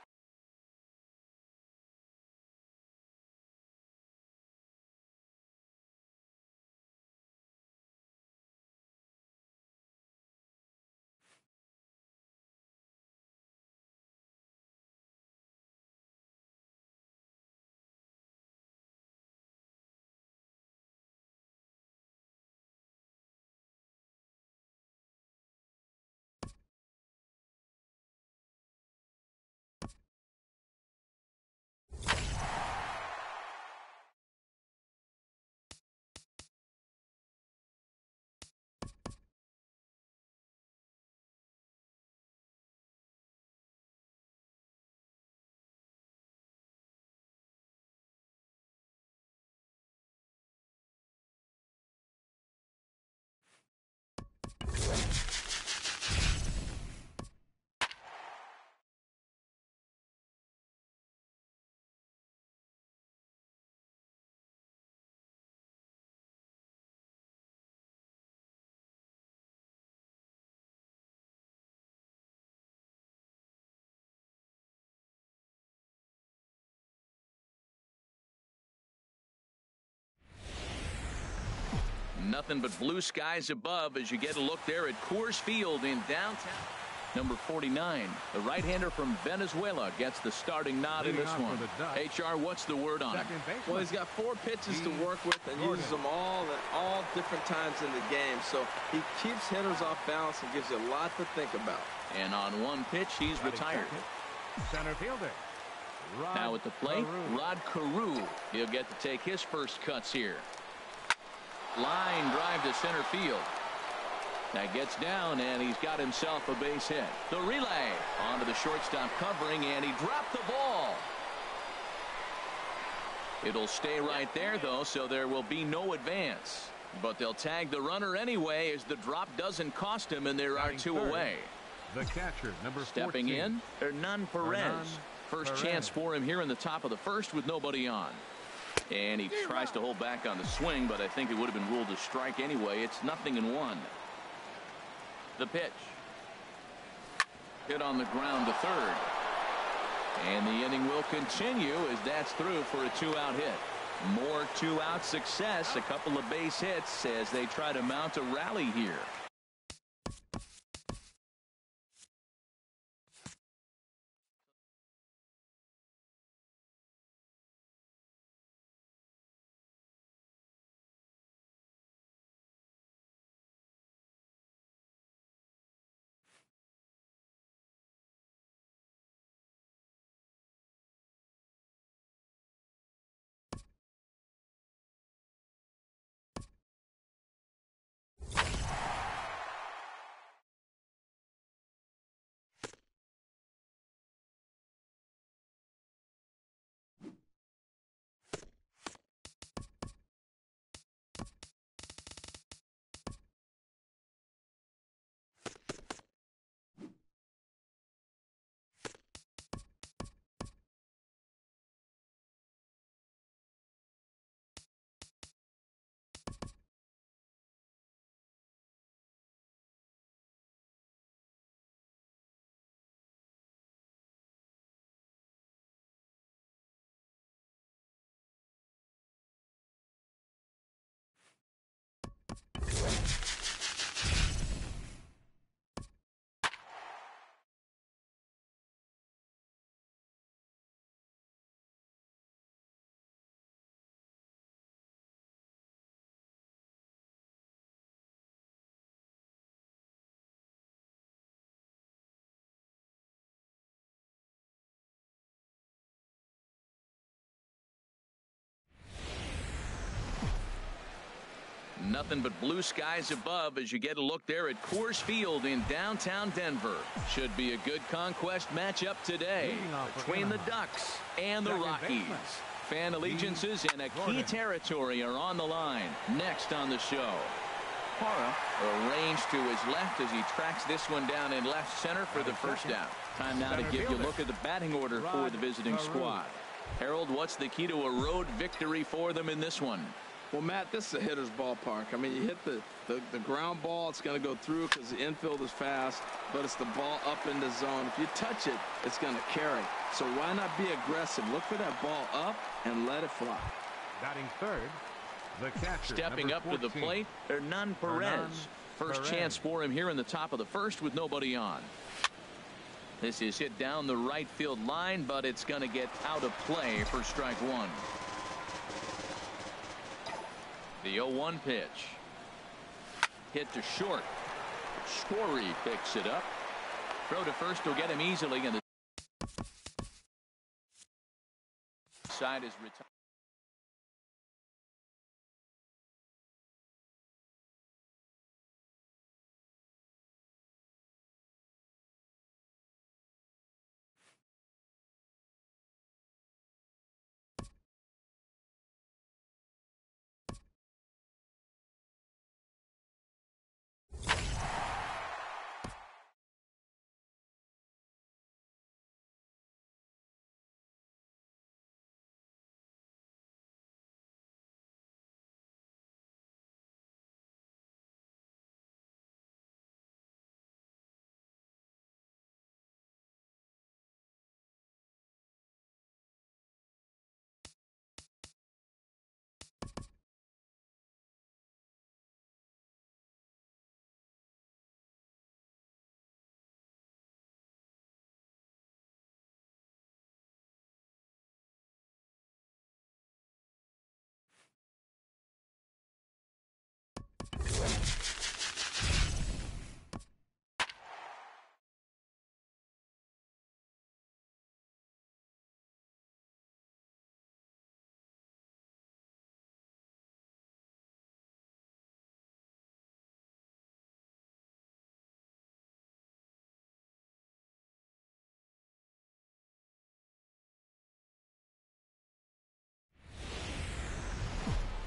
Nothing but blue skies above as you get a look there at Coors Field in downtown. Number forty-nine, the right-hander from Venezuela, gets the starting nod in this one. H R, what's the word on it? Well, he's got four pitches to work with and uses them all at all different times in the game. So he keeps hitters off balance and gives you a lot to think about. And on one pitch, he's retired. Center fielder. Now at the plate, Rod Carew. He'll get to take his first cuts here. Line drive to center field. That gets down, and he's got himself a base hit. The relay onto the shortstop covering, and he dropped the ball. It'll stay right there, though, so there will be no advance. But they'll tag the runner anyway as the drop doesn't cost him, and there are two away. The catcher, number fourteen. Stepping in, Hernan Perez. First chance for him here in the top of the first with nobody on. And he tries to hold back on the swing, but I think it would have been ruled a strike anyway. It's nothing in one. The pitch. Hit on the ground to third. And the inning will continue as that's through for a two-out hit. More two-out success, a couple of base hits as they try to mount a rally here. Nothing but blue skies above as you get a look there at Coors Field in downtown Denver. Should be a good Conquest matchup today between the Ducks and the Rockies. Fan allegiances and a key territory are on the line next on the show. A range to his left as he tracks this one down in left center for the first down. Time now to give you a look at the batting order for the visiting squad. Harold, what's the key to a road victory for them in this one? Well, Matt, this is a hitter's ballpark. I mean, you hit the, the, the ground ball, it's going to go through because the infield is fast, but it's the ball up in the zone. If you touch it, it's going to carry. So why not be aggressive? Look for that ball up and let it fly. Batting third, the catcher. Stepping up fourteen to the plate, Hernan Perez. Hernan first Perez. Chance for him here in the top of the first with nobody on. This is hit down the right field line, but it's going to get out of play for strike one. The oh one pitch. Hit to short. Scorey picks it up. Throw to first will get him easily, and the side is retired.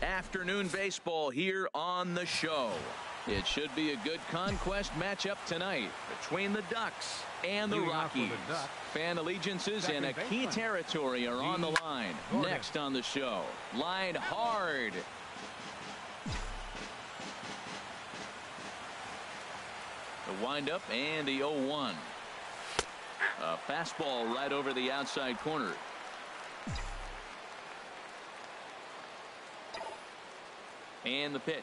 Afternoon baseball here on the show. It should be a good Conquest matchup tonight between the Ducks and the Rockies. Fan allegiances and a key territory are on the line next on the show. Lined hard. The windup and the oh one. A fastball right over the outside corner. And the pitch.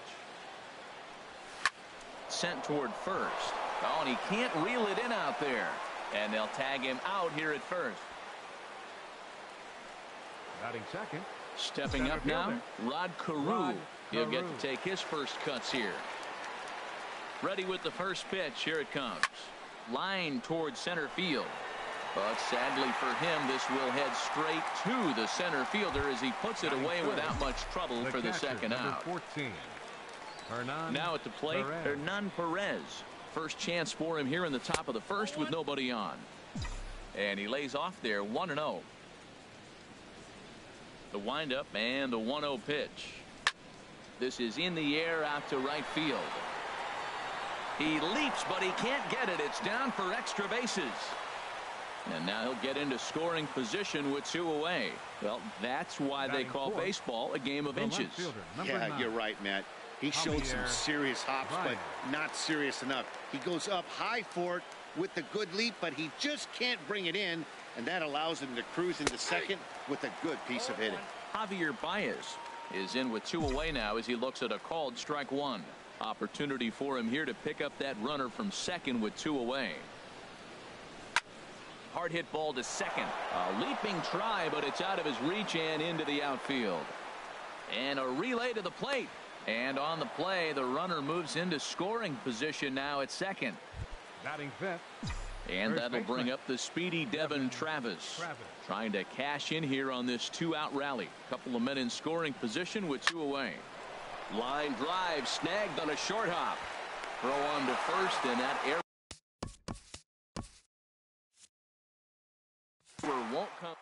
Sent toward first. Oh, and he can't reel it in out there. And they'll tag him out here at first. Batting second. Stepping up now, Rod Carew. He'll get to take his first cuts here. Ready with the first pitch. Here it comes. Line toward center field. But sadly for him, this will head straight to the center fielder as he puts it away without much trouble for the second out. Now at the plate, Hernan Perez. First chance for him here in the top of the first with nobody on. And he lays off there, one and oh. The windup and the one oh pitch. This is in the air out to right field. He leaps, but he can't get it. It's down for extra bases. And now he'll get into scoring position with two away. Well, that's why they call baseball a game of inches. Yeah, you're right, Matt. He showed some serious hops, but not serious enough. He goes up high for it with the good leap, but he just can't bring it in, and that allows him to cruise into second with a good piece of hitting. Javier Baez is in with two away now as he looks at a called strike one. Opportunity for him here to pick up that runner from second with two away. Hard hit ball to second. A leaping try, but it's out of his reach and into the outfield. And a relay to the plate. And on the play, the runner moves into scoring position now at second. Batting fifth. And that'll bring up the speedy Devin Travis. Travis. Trying to cash in here on this two-out rally. Couple of men in scoring position with two away. Line drive snagged on a short hop. Throw on to first, and that error won't come.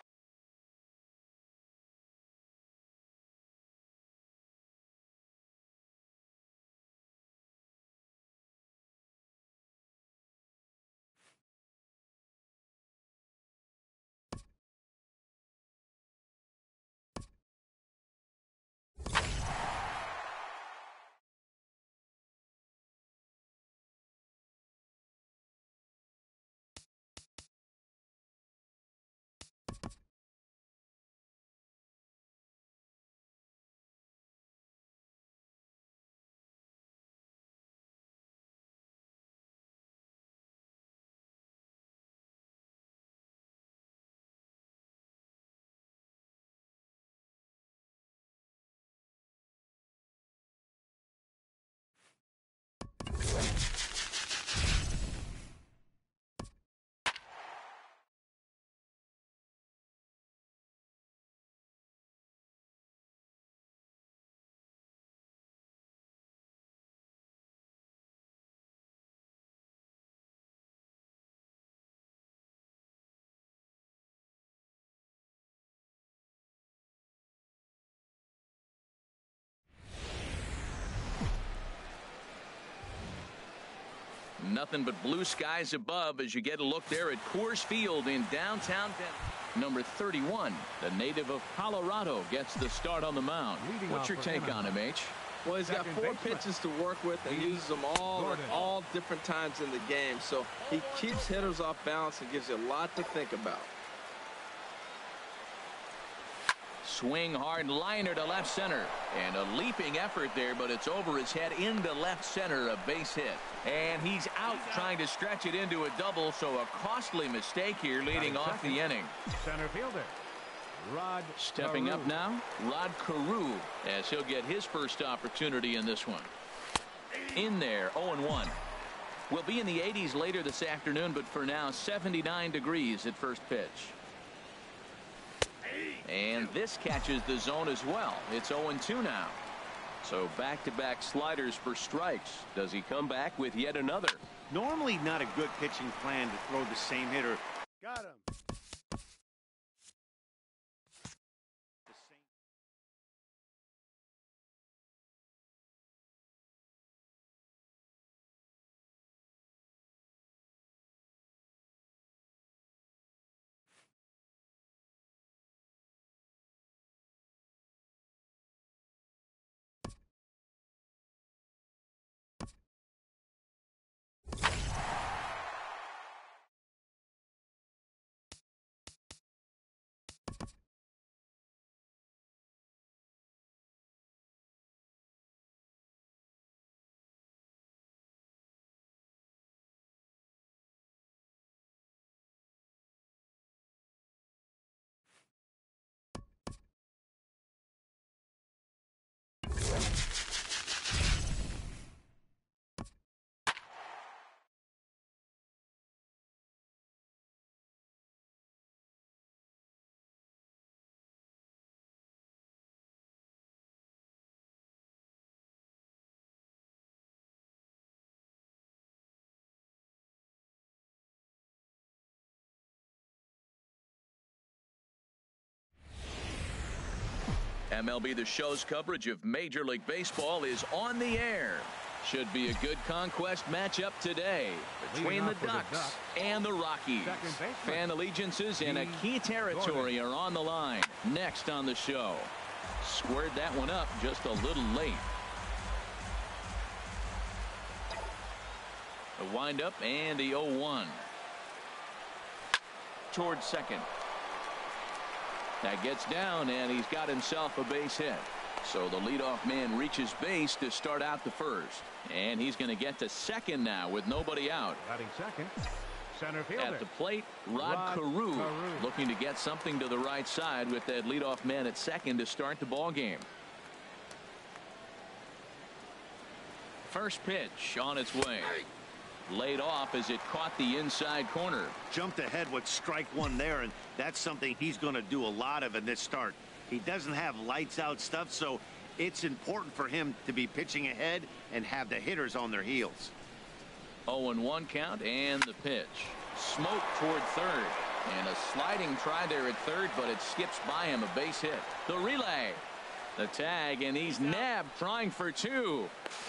Nothing but blue skies above as you get a look there at Coors Field in downtown Denver. Number thirty-one, the native of Colorado, gets the start on the mound. What's your take on him, H? Well, he's got four pitches to work with and uses them all at all different times in the game. So he keeps hitters off balance and gives you a lot to think about. Swing hard liner to left center, and a leaping effort there, but it's over his head into left center, a base hit, and he's out trying to stretch it into a double. So a costly mistake here leading off the inning. Center fielder Rod stepping up now, Rod Carew, as he'll get his first opportunity in this one. In there, oh and one. We'll be in the eighties later this afternoon, but for now seventy-nine degrees at first pitch. And this catches the zone as well. It's oh and two now. So back-to-back sliders for strikes. Does he come back with yet another? Normally not a good pitching plan to throw the same hitter. Got him. M L B The Show's coverage of Major League Baseball is on the air. Should be a good Conquest matchup today between the Ducks and the Rockies. Fan allegiances and a key territory are on the line. Next on the show. Squared that one up just a little late. The windup and the oh one. Towards second. That gets down, and he's got himself a base hit. So the leadoff man reaches base to start out the first, and he's going to get to second now with nobody out. Batting second, center fielder. At the plate, Rod, Rod Carew, Carew looking to get something to the right side with that leadoff man at second to start the ball game. First pitch on its way. Laid off as it caught the inside corner. Jumped ahead with strike one there, and that's something he's going to do a lot of in this start. He doesn't have lights out stuff, so It's important for him to be pitching ahead and have the hitters on their heels. oh and one count, and the pitch. Smoke toward third. And a sliding try there at third, but it skips by him, a base hit. The relay. The tag, and he's nabbed trying for two.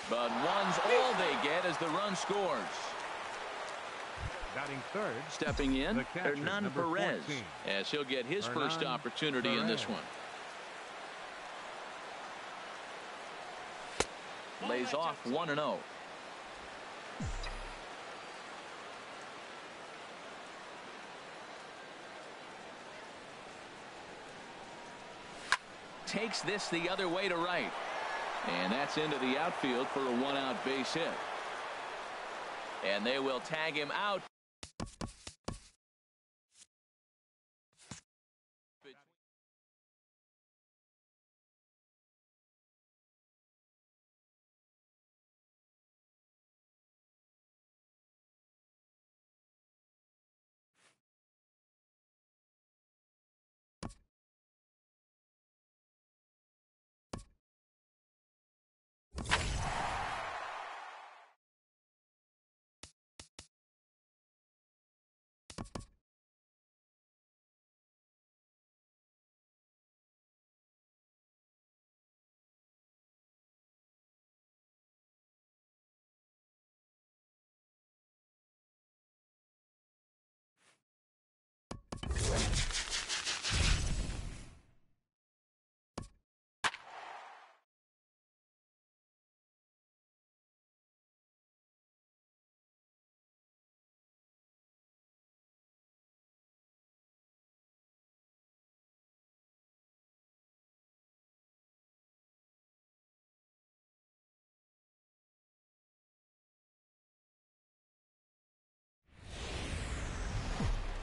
But one's all they get as the run scores. Batting third. Stepping in, catcher, Hernan Perez, fourteen. As he'll get his Hernan first opportunity Perez. in this one. Lays off one and oh. Takes this the other way to right. And that's into the outfield for a one-out base hit. And they will tag him out.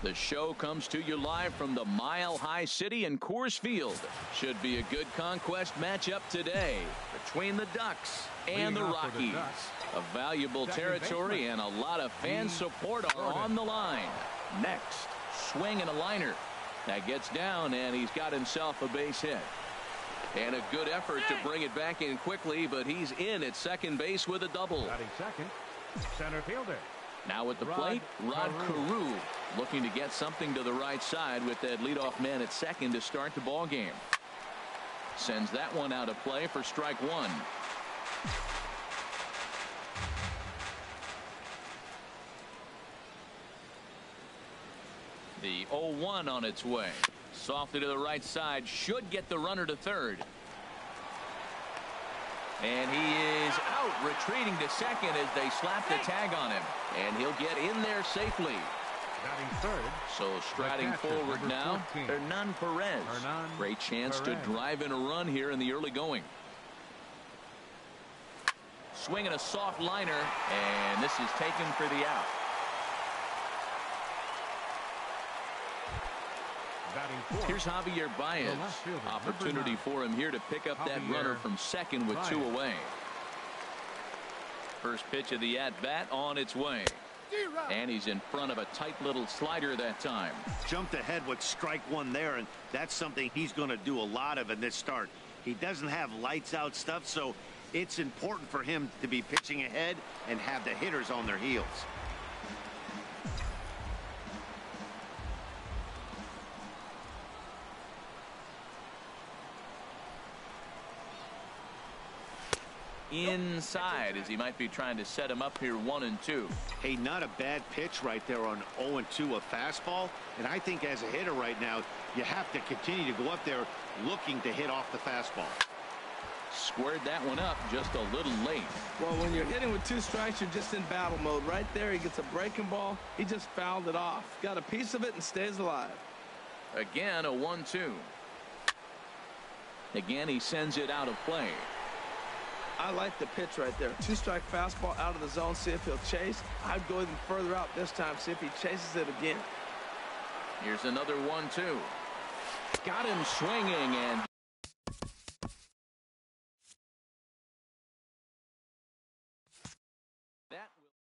The show comes to you live from the Mile High City in Coors Field. Should be a good Conquest matchup today between the Ducks and the Rockies. A valuable territory and a lot of fan support are on the line. Next, swing and a liner. That gets down, and he's got himself a base hit. And a good effort to bring it back in quickly, but he's in at second base with a double. Batting second, center fielder. Now at the plate, Rod Carew, looking to get something to the right side with that leadoff man at second to start the ball game. Sends that one out of play for strike one. The oh one on its way. Softly to the right side, should get the runner to third. And he is out, retreating to second as they slap the tag on him. And he'll get in there safely. Third, so striding forward now, Hernan Perez. Hernan Great chance Perez. to drive in a run here in the early going. Swinging a soft liner, and this is taken for the out. Here's Javier Baez. Opportunity for him here to pick up that runner from second with two away. First pitch of the at-bat on its way. And he's in front of a tight little slider that time. Jumped ahead with strike one there, and that's something he's going to do a lot of in this start. He doesn't have lights out stuff, so it's important for him to be pitching ahead and have the hitters on their heels. Inside, as he might be trying to set him up here, one and two. Hey, not a bad pitch right there on oh and two, a fastball. And I think as a hitter right now, you have to continue to go up there looking to hit off the fastball. Squared that one up just a little late. Well, when you're hitting with two strikes, you're just in battle mode. Right there, he gets a breaking ball. He just fouled it off. Got a piece of it and stays alive. Again, a one two. Again, he sends it out of play. I like the pitch right there. Two-strike fastball out of the zone. See if he'll chase. I'd go even further out this time. See if he chases it again. Here's another one two. Got him swinging, and that will.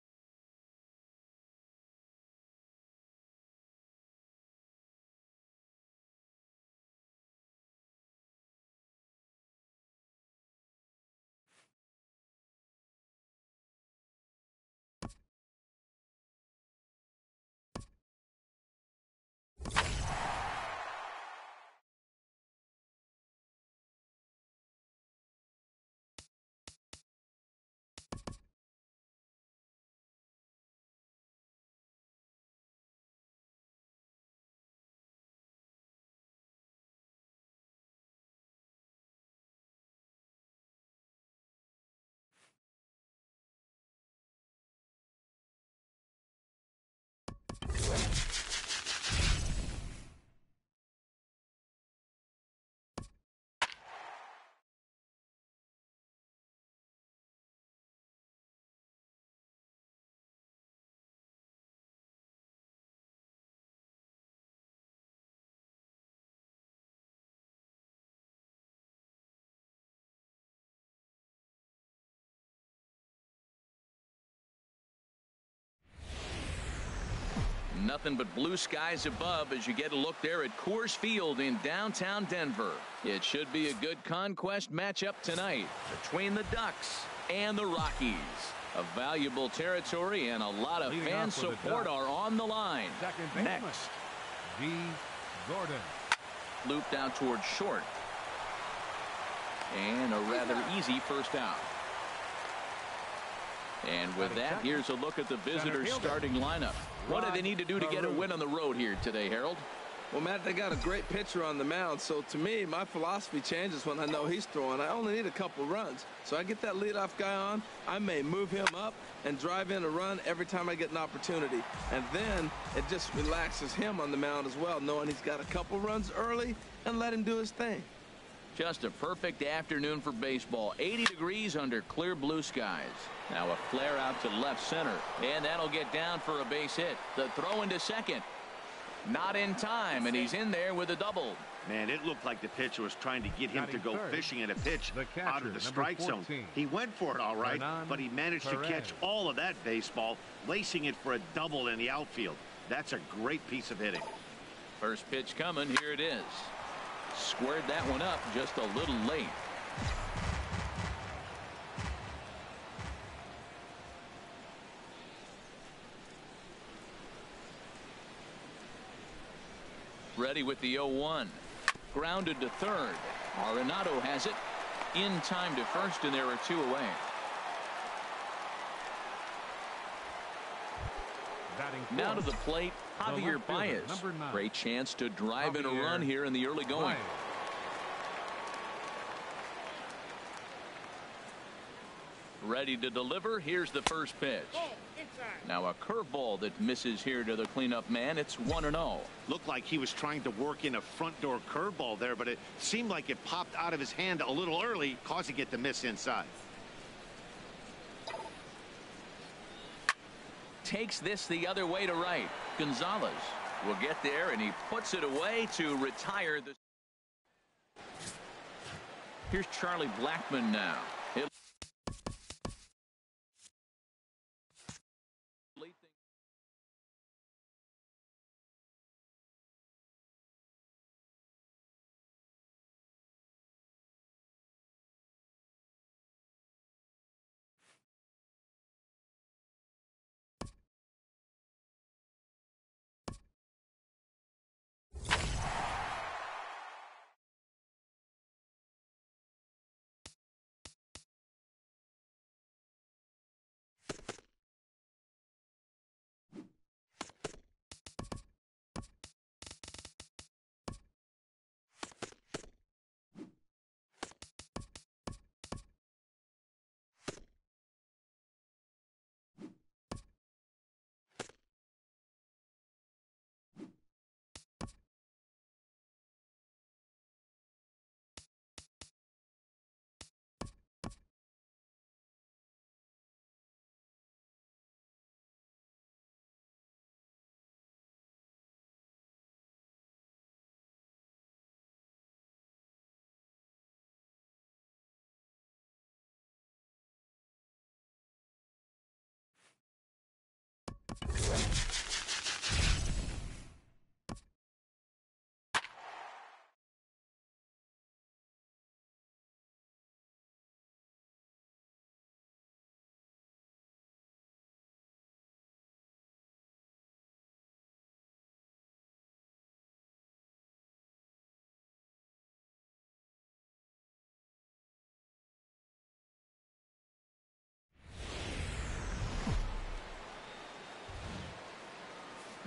Nothing but blue skies above as you get a look there at Coors Field in downtown Denver. It should be a good Conquest matchup tonight between the Ducks and the Rockies. A valuable territory and a lot of fan support are on the line. Next, Dee Gordon. Looped down towards short. And a rather easy first out. And with that, here's a look at the visitors' starting lineup. What do they need to do to get a win on the road here today, Harold? Well, Matt, they got a great pitcher on the mound, so to me, my philosophy changes when I know he's throwing. I only need a couple runs. So I get that leadoff guy on, I may move him up and drive in a run every time I get an opportunity. And then it just relaxes him on the mound as well, knowing he's got a couple runs early and let him do his thing. Just a perfect afternoon for baseball. eighty degrees under clear blue skies. Now a flare out to left center, and that'll get down for a base hit. The throw into second. Not in time, and he's in there with a double. Man, it looked like the pitcher was trying to get him to go fishing at a pitch out of the strike zone. He went for it all right, but he managed to catch all of that baseball, lacing it for a double in the outfield. That's a great piece of hitting. First pitch coming, here it is. Squared that one up just a little late. Ready with the oh one. Grounded to third. Arenado has it. In time to first, and there are two away. Now to the plate, Javier Baez. Great chance to drive Javier in a run here in the early going. Baez. Ready to deliver. Here's the first pitch. Oh, now a curveball that misses here to the cleanup man. It's one and oh. Looked like he was trying to work in a front door curveball there, but it seemed like it popped out of his hand a little early, causing it to miss inside. Takes this the other way to right. Gonzalez will get there, and he puts it away to retire the. Here's Charlie Blackmon now. It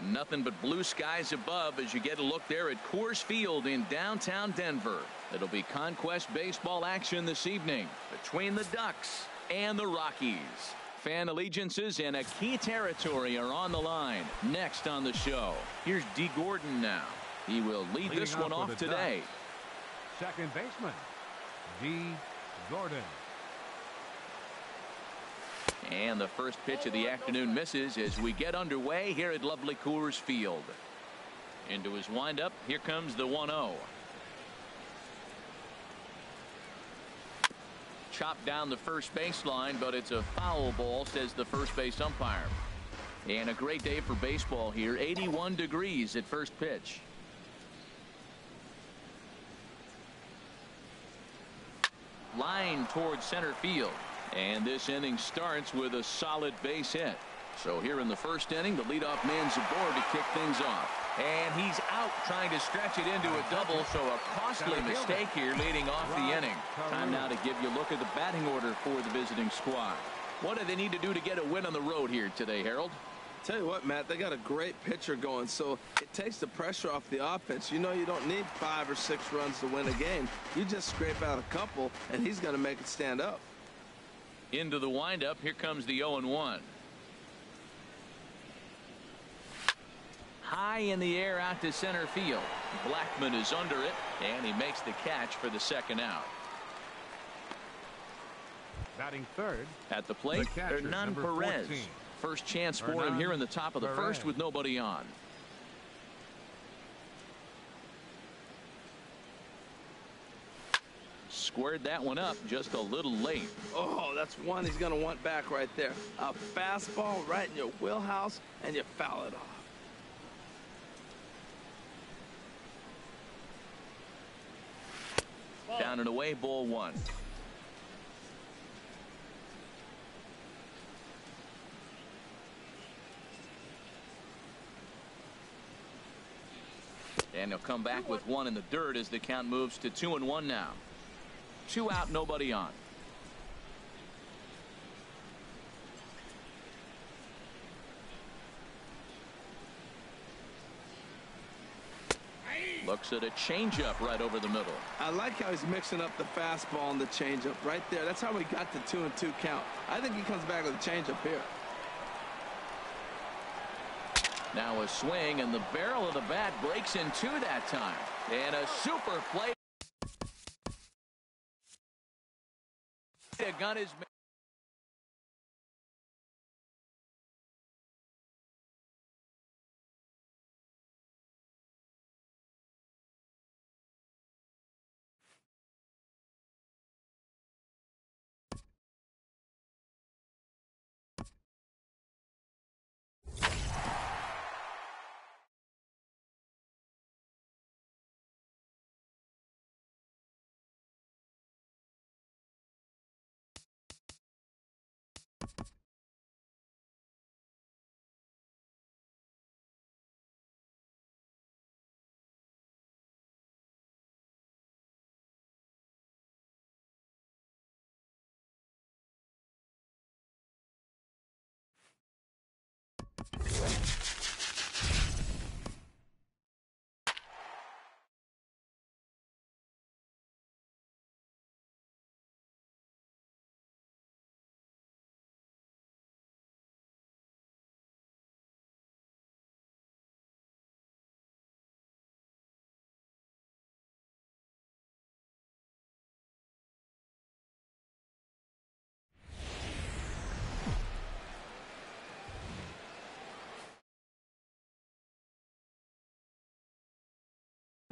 Nothing but blue skies above as you get a look there at Coors Field in downtown Denver. It'll be Conquest baseball action this evening between the Ducks and the Rockies. Fan allegiances and a key territory are on the line. Next on the show, here's Dee Gordon now. He will lead this one off today. Second baseman, Dee Gordon. And the first pitch of the afternoon misses as we get underway here at lovely Coors Field. Into his windup, here comes the one oh. Chopped down the first baseline, but it's a foul ball, says the first base umpire. And a great day for baseball here. eighty-one degrees at first pitch. Line towards center field. And this inning starts with a solid base hit. So here in the first inning, the leadoff man's aboard to kick things off. And he's out trying to stretch it into a double, so a costly mistake here leading off the inning. Time now to give you a look at the batting order for the visiting squad. What do they need to do to get a win on the road here today, Harold? Tell you what, Matt, they got a great pitcher going, so it takes the pressure off the offense. You know you don't need five or six runs to win a game. You just scrape out a couple, and he's going to make it stand up. Into the windup, here comes the oh and one. High in the air out to center field. Blackmon is under it, and he makes the catch for the second out. Batting third. At the plate, the catcher, Hernan Perez. fourteen. First chance for Hernan him here in the top of the Perez. First with nobody on. Squared that one up just a little late. Oh, that's one he's going to want back right there. A fastball right in your wheelhouse, and you foul it off. Ball. Down and away, ball one. And he'll come back with one in the dirt as the count moves to two and one now. Two out, nobody on. Looks at a changeup right over the middle. I like how he's mixing up the fastball and the changeup right there. That's how we got the two and two count. I think he comes back with a changeup here. Now a swing, and the barrel of the bat breaks in two that time. And a super play. The gun is made.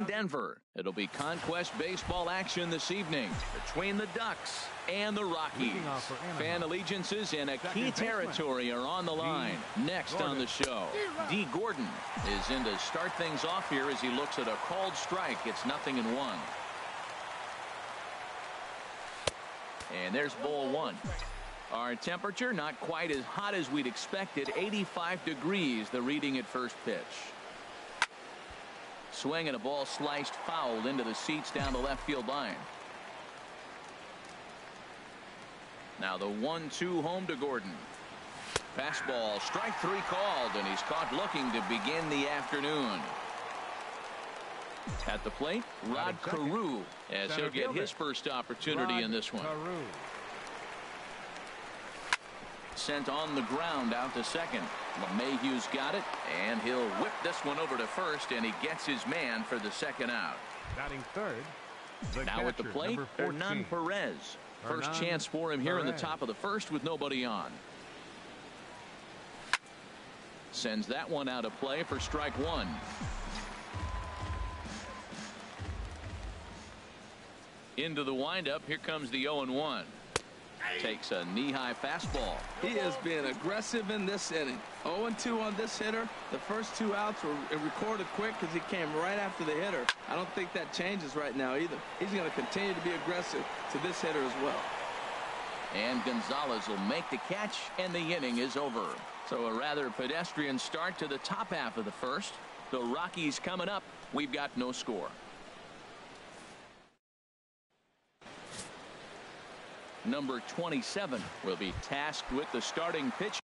Denver. It'll be Conquest Baseball action this evening between the Ducks and the Rockies. Fan allegiances in a key territory are on the line. Next on the show, Dee Gordon is in to start things off here as he looks at a called strike. It's nothing and one. And there's ball one. Our temperature not quite as hot as we'd expected. eighty-five degrees, the reading at first pitch. Swing and a ball sliced fouled into the seats down the left field line. Now the one two home to Gordon. Fastball, strike three called, and he's caught looking to begin the afternoon. At the plate, Rod Carew, as he'll get his first opportunity in this one. Sent on the ground out to second. LeMahieu's got it, and he'll whip this one over to first, and he gets his man for the second out. Batting third. Now catcher, at the plate, Hernan Perez. Hernan first chance for him here Perez. in the top of the first with nobody on. Sends that one out of play for strike one. Into the windup, here comes the oh and one. Takes a knee-high fastball. He has been aggressive in this inning. oh and two on this hitter. The first two outs were recorded quick because he came right after the hitter. I don't think that changes right now either. He's going to continue to be aggressive to this hitter as well. And Gonzalez will make the catch, and the inning is over. So a rather pedestrian start to the top half of the first. The Rockies coming up. We've got no score. Number twenty-seven will be tasked with the starting pitch.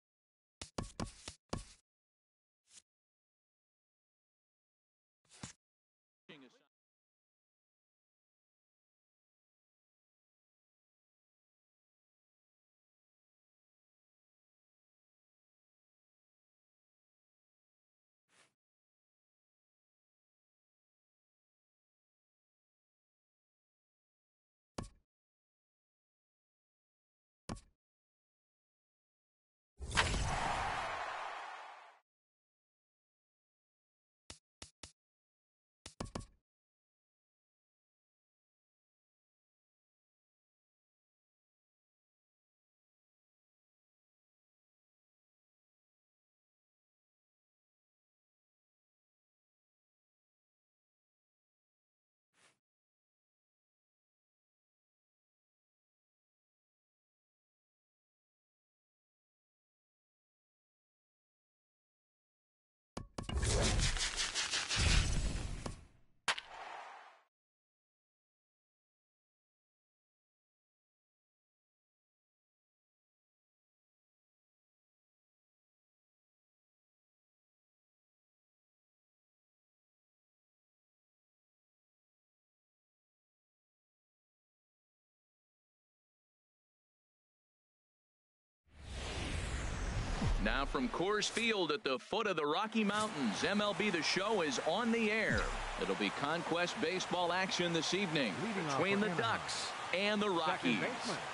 Now from Coors Field at the foot of the Rocky Mountains, M L B The Show is on the air. It'll be Conquest Baseball action this evening between the Ducks and the Rockies.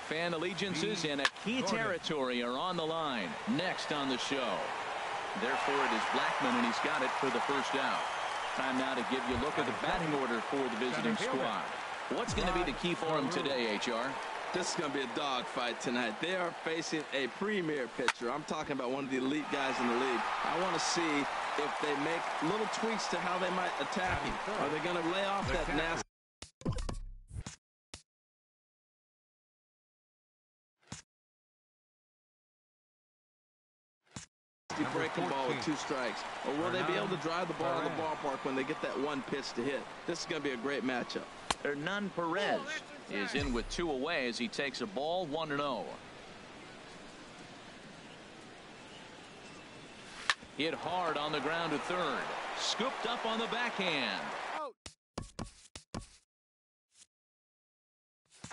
Fan allegiances and a key territory are on the line next on the show. Therefore, it is Blackmon, and he's got it for the first out. Time now to give you a look at the batting order for the visiting squad. What's going to be the key for him today, H R? This is going to be a dogfight tonight. They are facing a premier pitcher. I'm talking about one of the elite guys in the league. I want to see if they make little tweaks to how they might attack him. Are they going to lay off that nasty? Breaking ball with two strikes, or will they be able to drive the ball out of the ballpark when they get that one pitch to hit? This is going to be a great matchup. Hernan Perez is in with two away as he takes a ball, one and oh. Hit hard on the ground to third, scooped up on the backhand.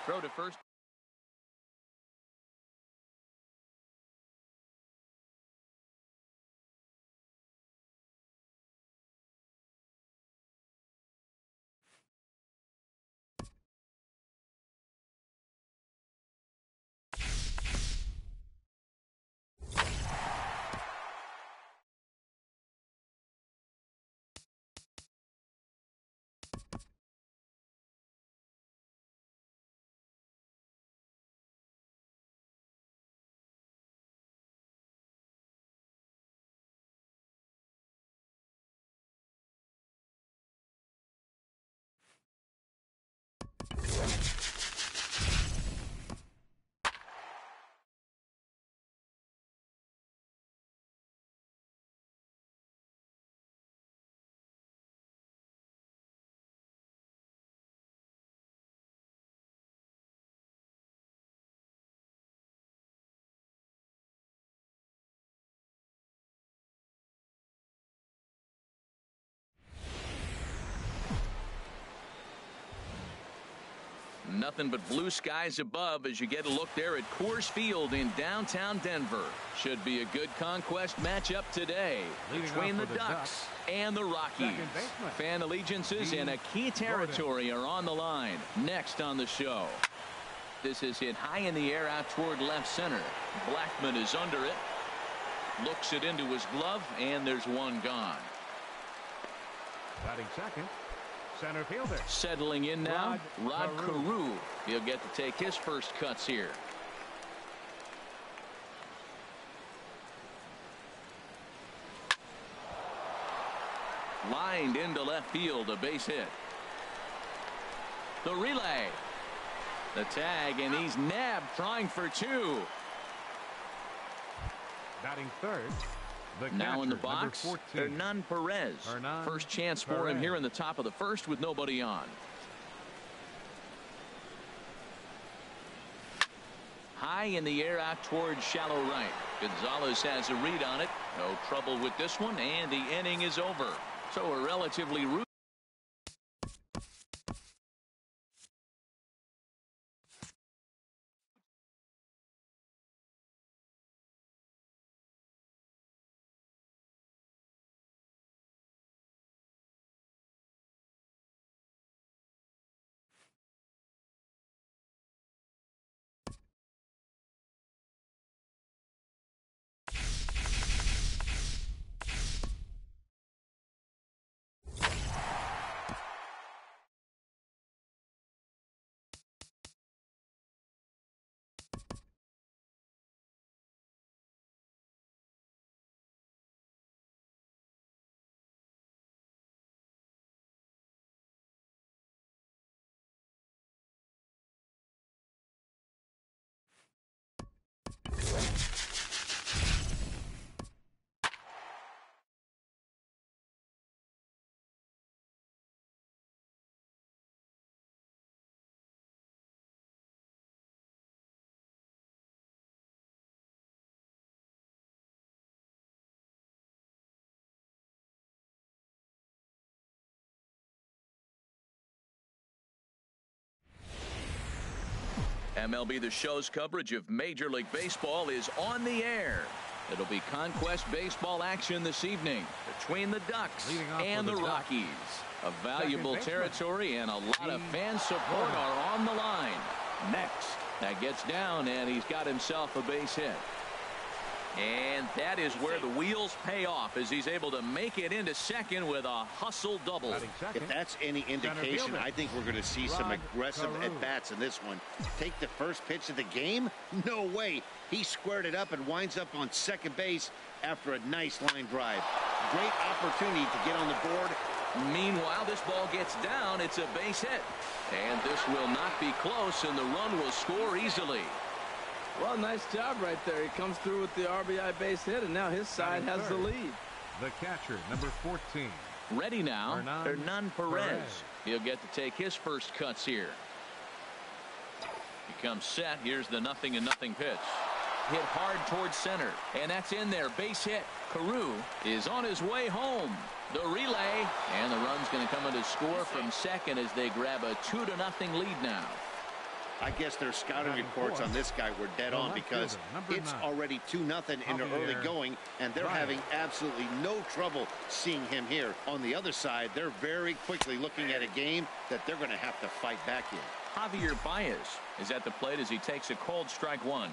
Throw to first. Nothing but blue skies above as you get a look there at Coors Field in downtown Denver. Should be a good Conquest matchup today between the Ducks and the Rockies. Fan allegiances and a key territory are on the line next on the show. This is hit high in the air out toward left center. Blackmon is under it, looks it into his glove, and there's one gone. Batting second, center fielder. Settling in now, Rod Carew. He'll get to take his first cuts here. lined into left field, a base hit. The relay, the tag, and he's nabbed trying for two. Batting third, the now catcher, in the box, fourteen, Hernan Perez. Hernan first chance Perez. for him here in the top of the first with nobody on. High in the air out towards shallow right. Gonzalez has a read on it. No trouble with this one, and the inning is over. So a relatively routine. M L B The Show's coverage of Major League Baseball is on the air. It'll be Conquest Baseball action this evening between the Ducks and the, the Rockies. A valuable territory and a lot of fan support are on the line. Next, that gets down, and he's got himself a base hit. And that is where the wheels pay off as he's able to make it into second with a hustle double. If that's any indication, I think we're going to see some aggressive at-bats in this one. Take the first pitch of the game? No way. He squared it up and winds up on second base after a nice line drive. Great opportunity to get on the board. Meanwhile, this ball gets down. It's a base hit. And this will not be close, and the run will score easily. Well, nice job right there. He comes through with the R B I base hit, and now his side has third, the lead. The catcher, number fourteen. Ready now, Hernan, Hernan Perez. Perez. He'll get to take his first cuts here. He comes set. Here's the nothing and nothing pitch. Hit hard towards center, and that's in there. Base hit. Carew is on his way home. The relay, and the run's going to come in to score from second as they grab a two to nothing lead now. I guess their scouting reports on this guy were dead on, because it's already two nothing into early going, and they're having absolutely no trouble seeing him here. On the other side, they're very quickly looking at a game that they're going to have to fight back in. Javier Baez is at the plate as he takes a cold strike one.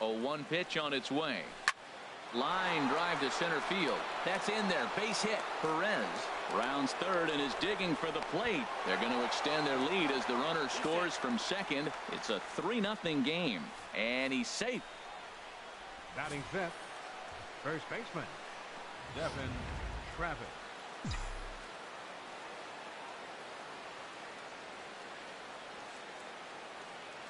oh one pitch on its way. Line drive to center field. That's in there. Base hit. Perez rounds third and is digging for the plate. They're going to extend their lead as the runner scores from second. It's a three nothing game, and he's safe. Batting fifth, first baseman, Devin Travis.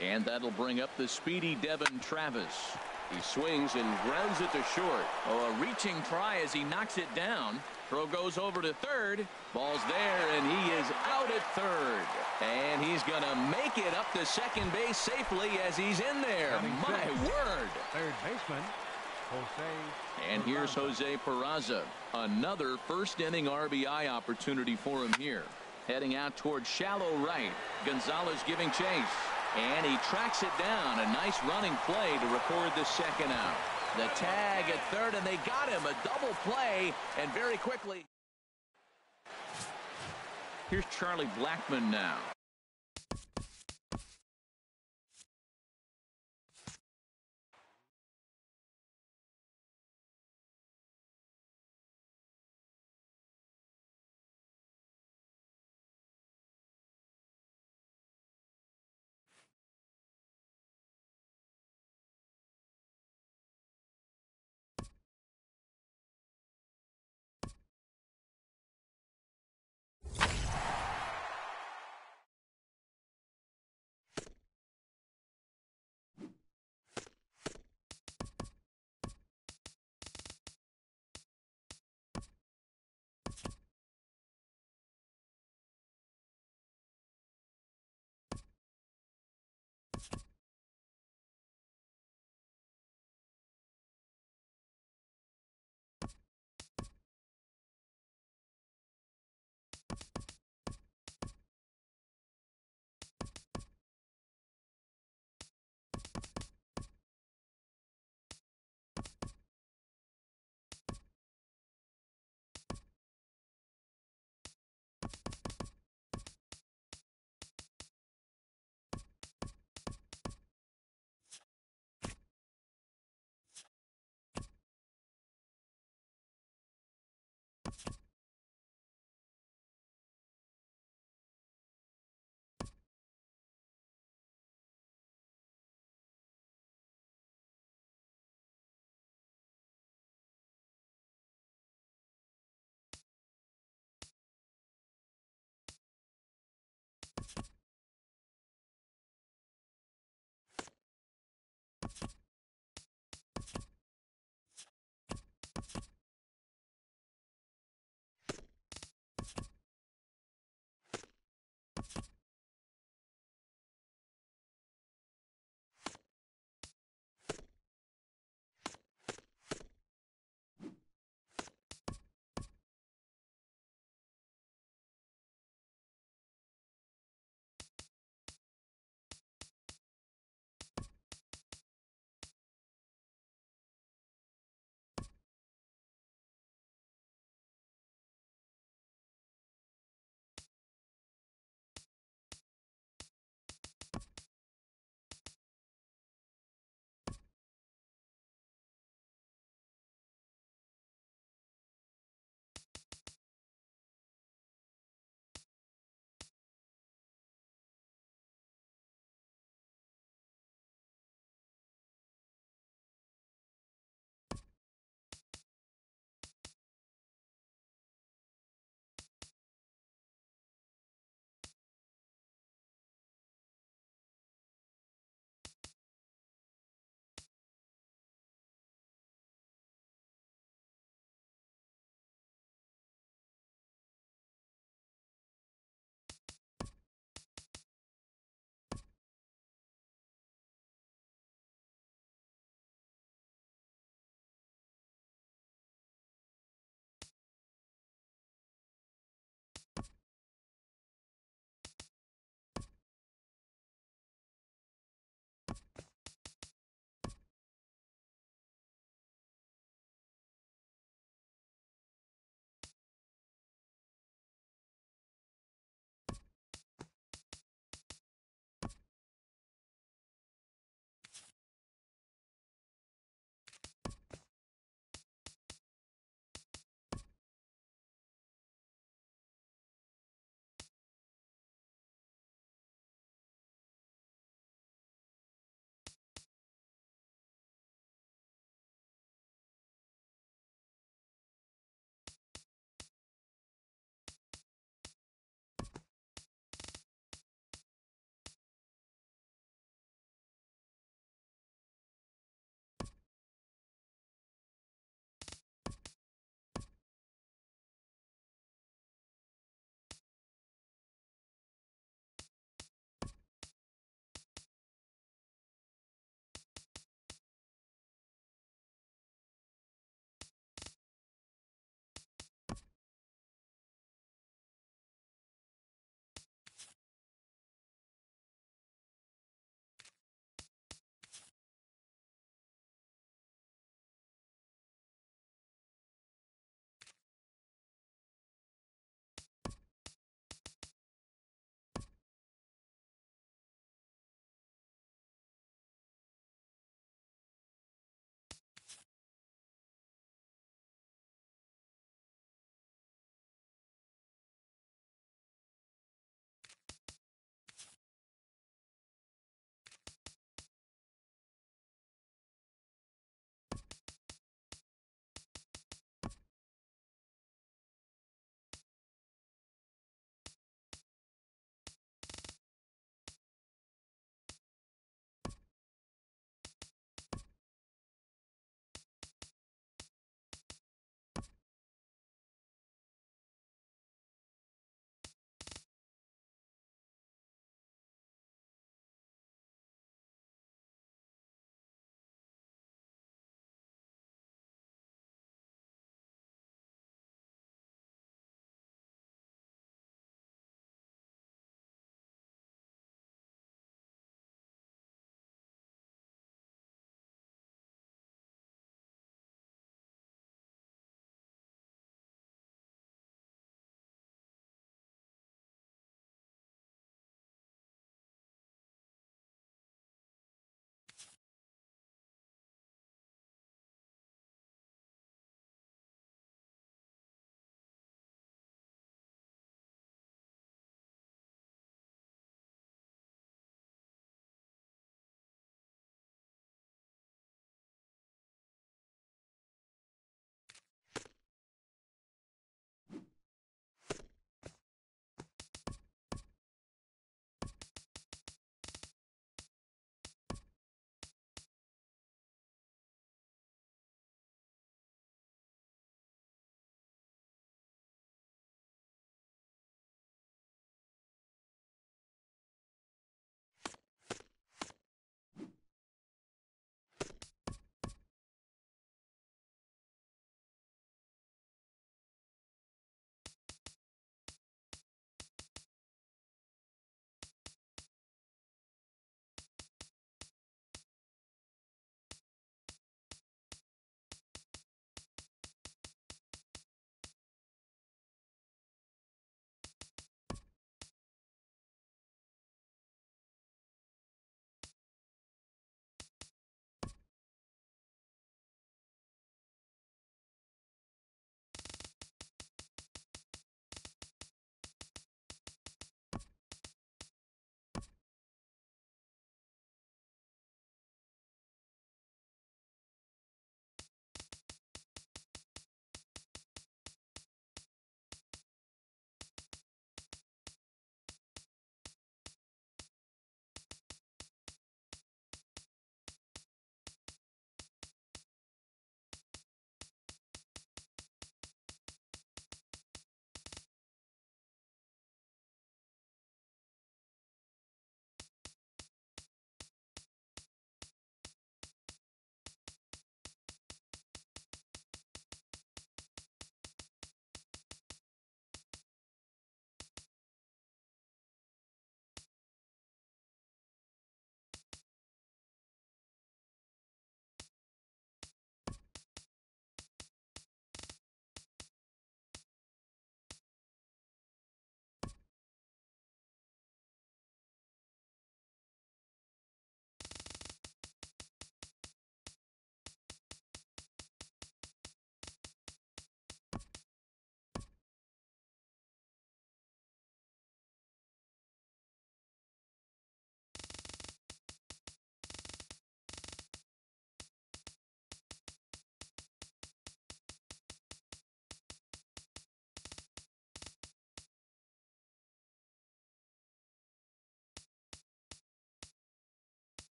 And that'll bring up the speedy Devin Travis. He swings and grounds it to short. Oh, a reaching try as he knocks it down. Throw goes over to third. Ball's there, and he is out at third. And he's going to make it up to second base safely as he's in there. My word. Third baseman, Jose. And here's Jose Peraza. Another first inning R B I opportunity for him here. Heading out towards shallow right. Gonzalez giving chase. And he tracks it down. A nice running play to record the second out. The tag at third, and they got him. A double play, and very quickly. Here's Charlie Blackmon now.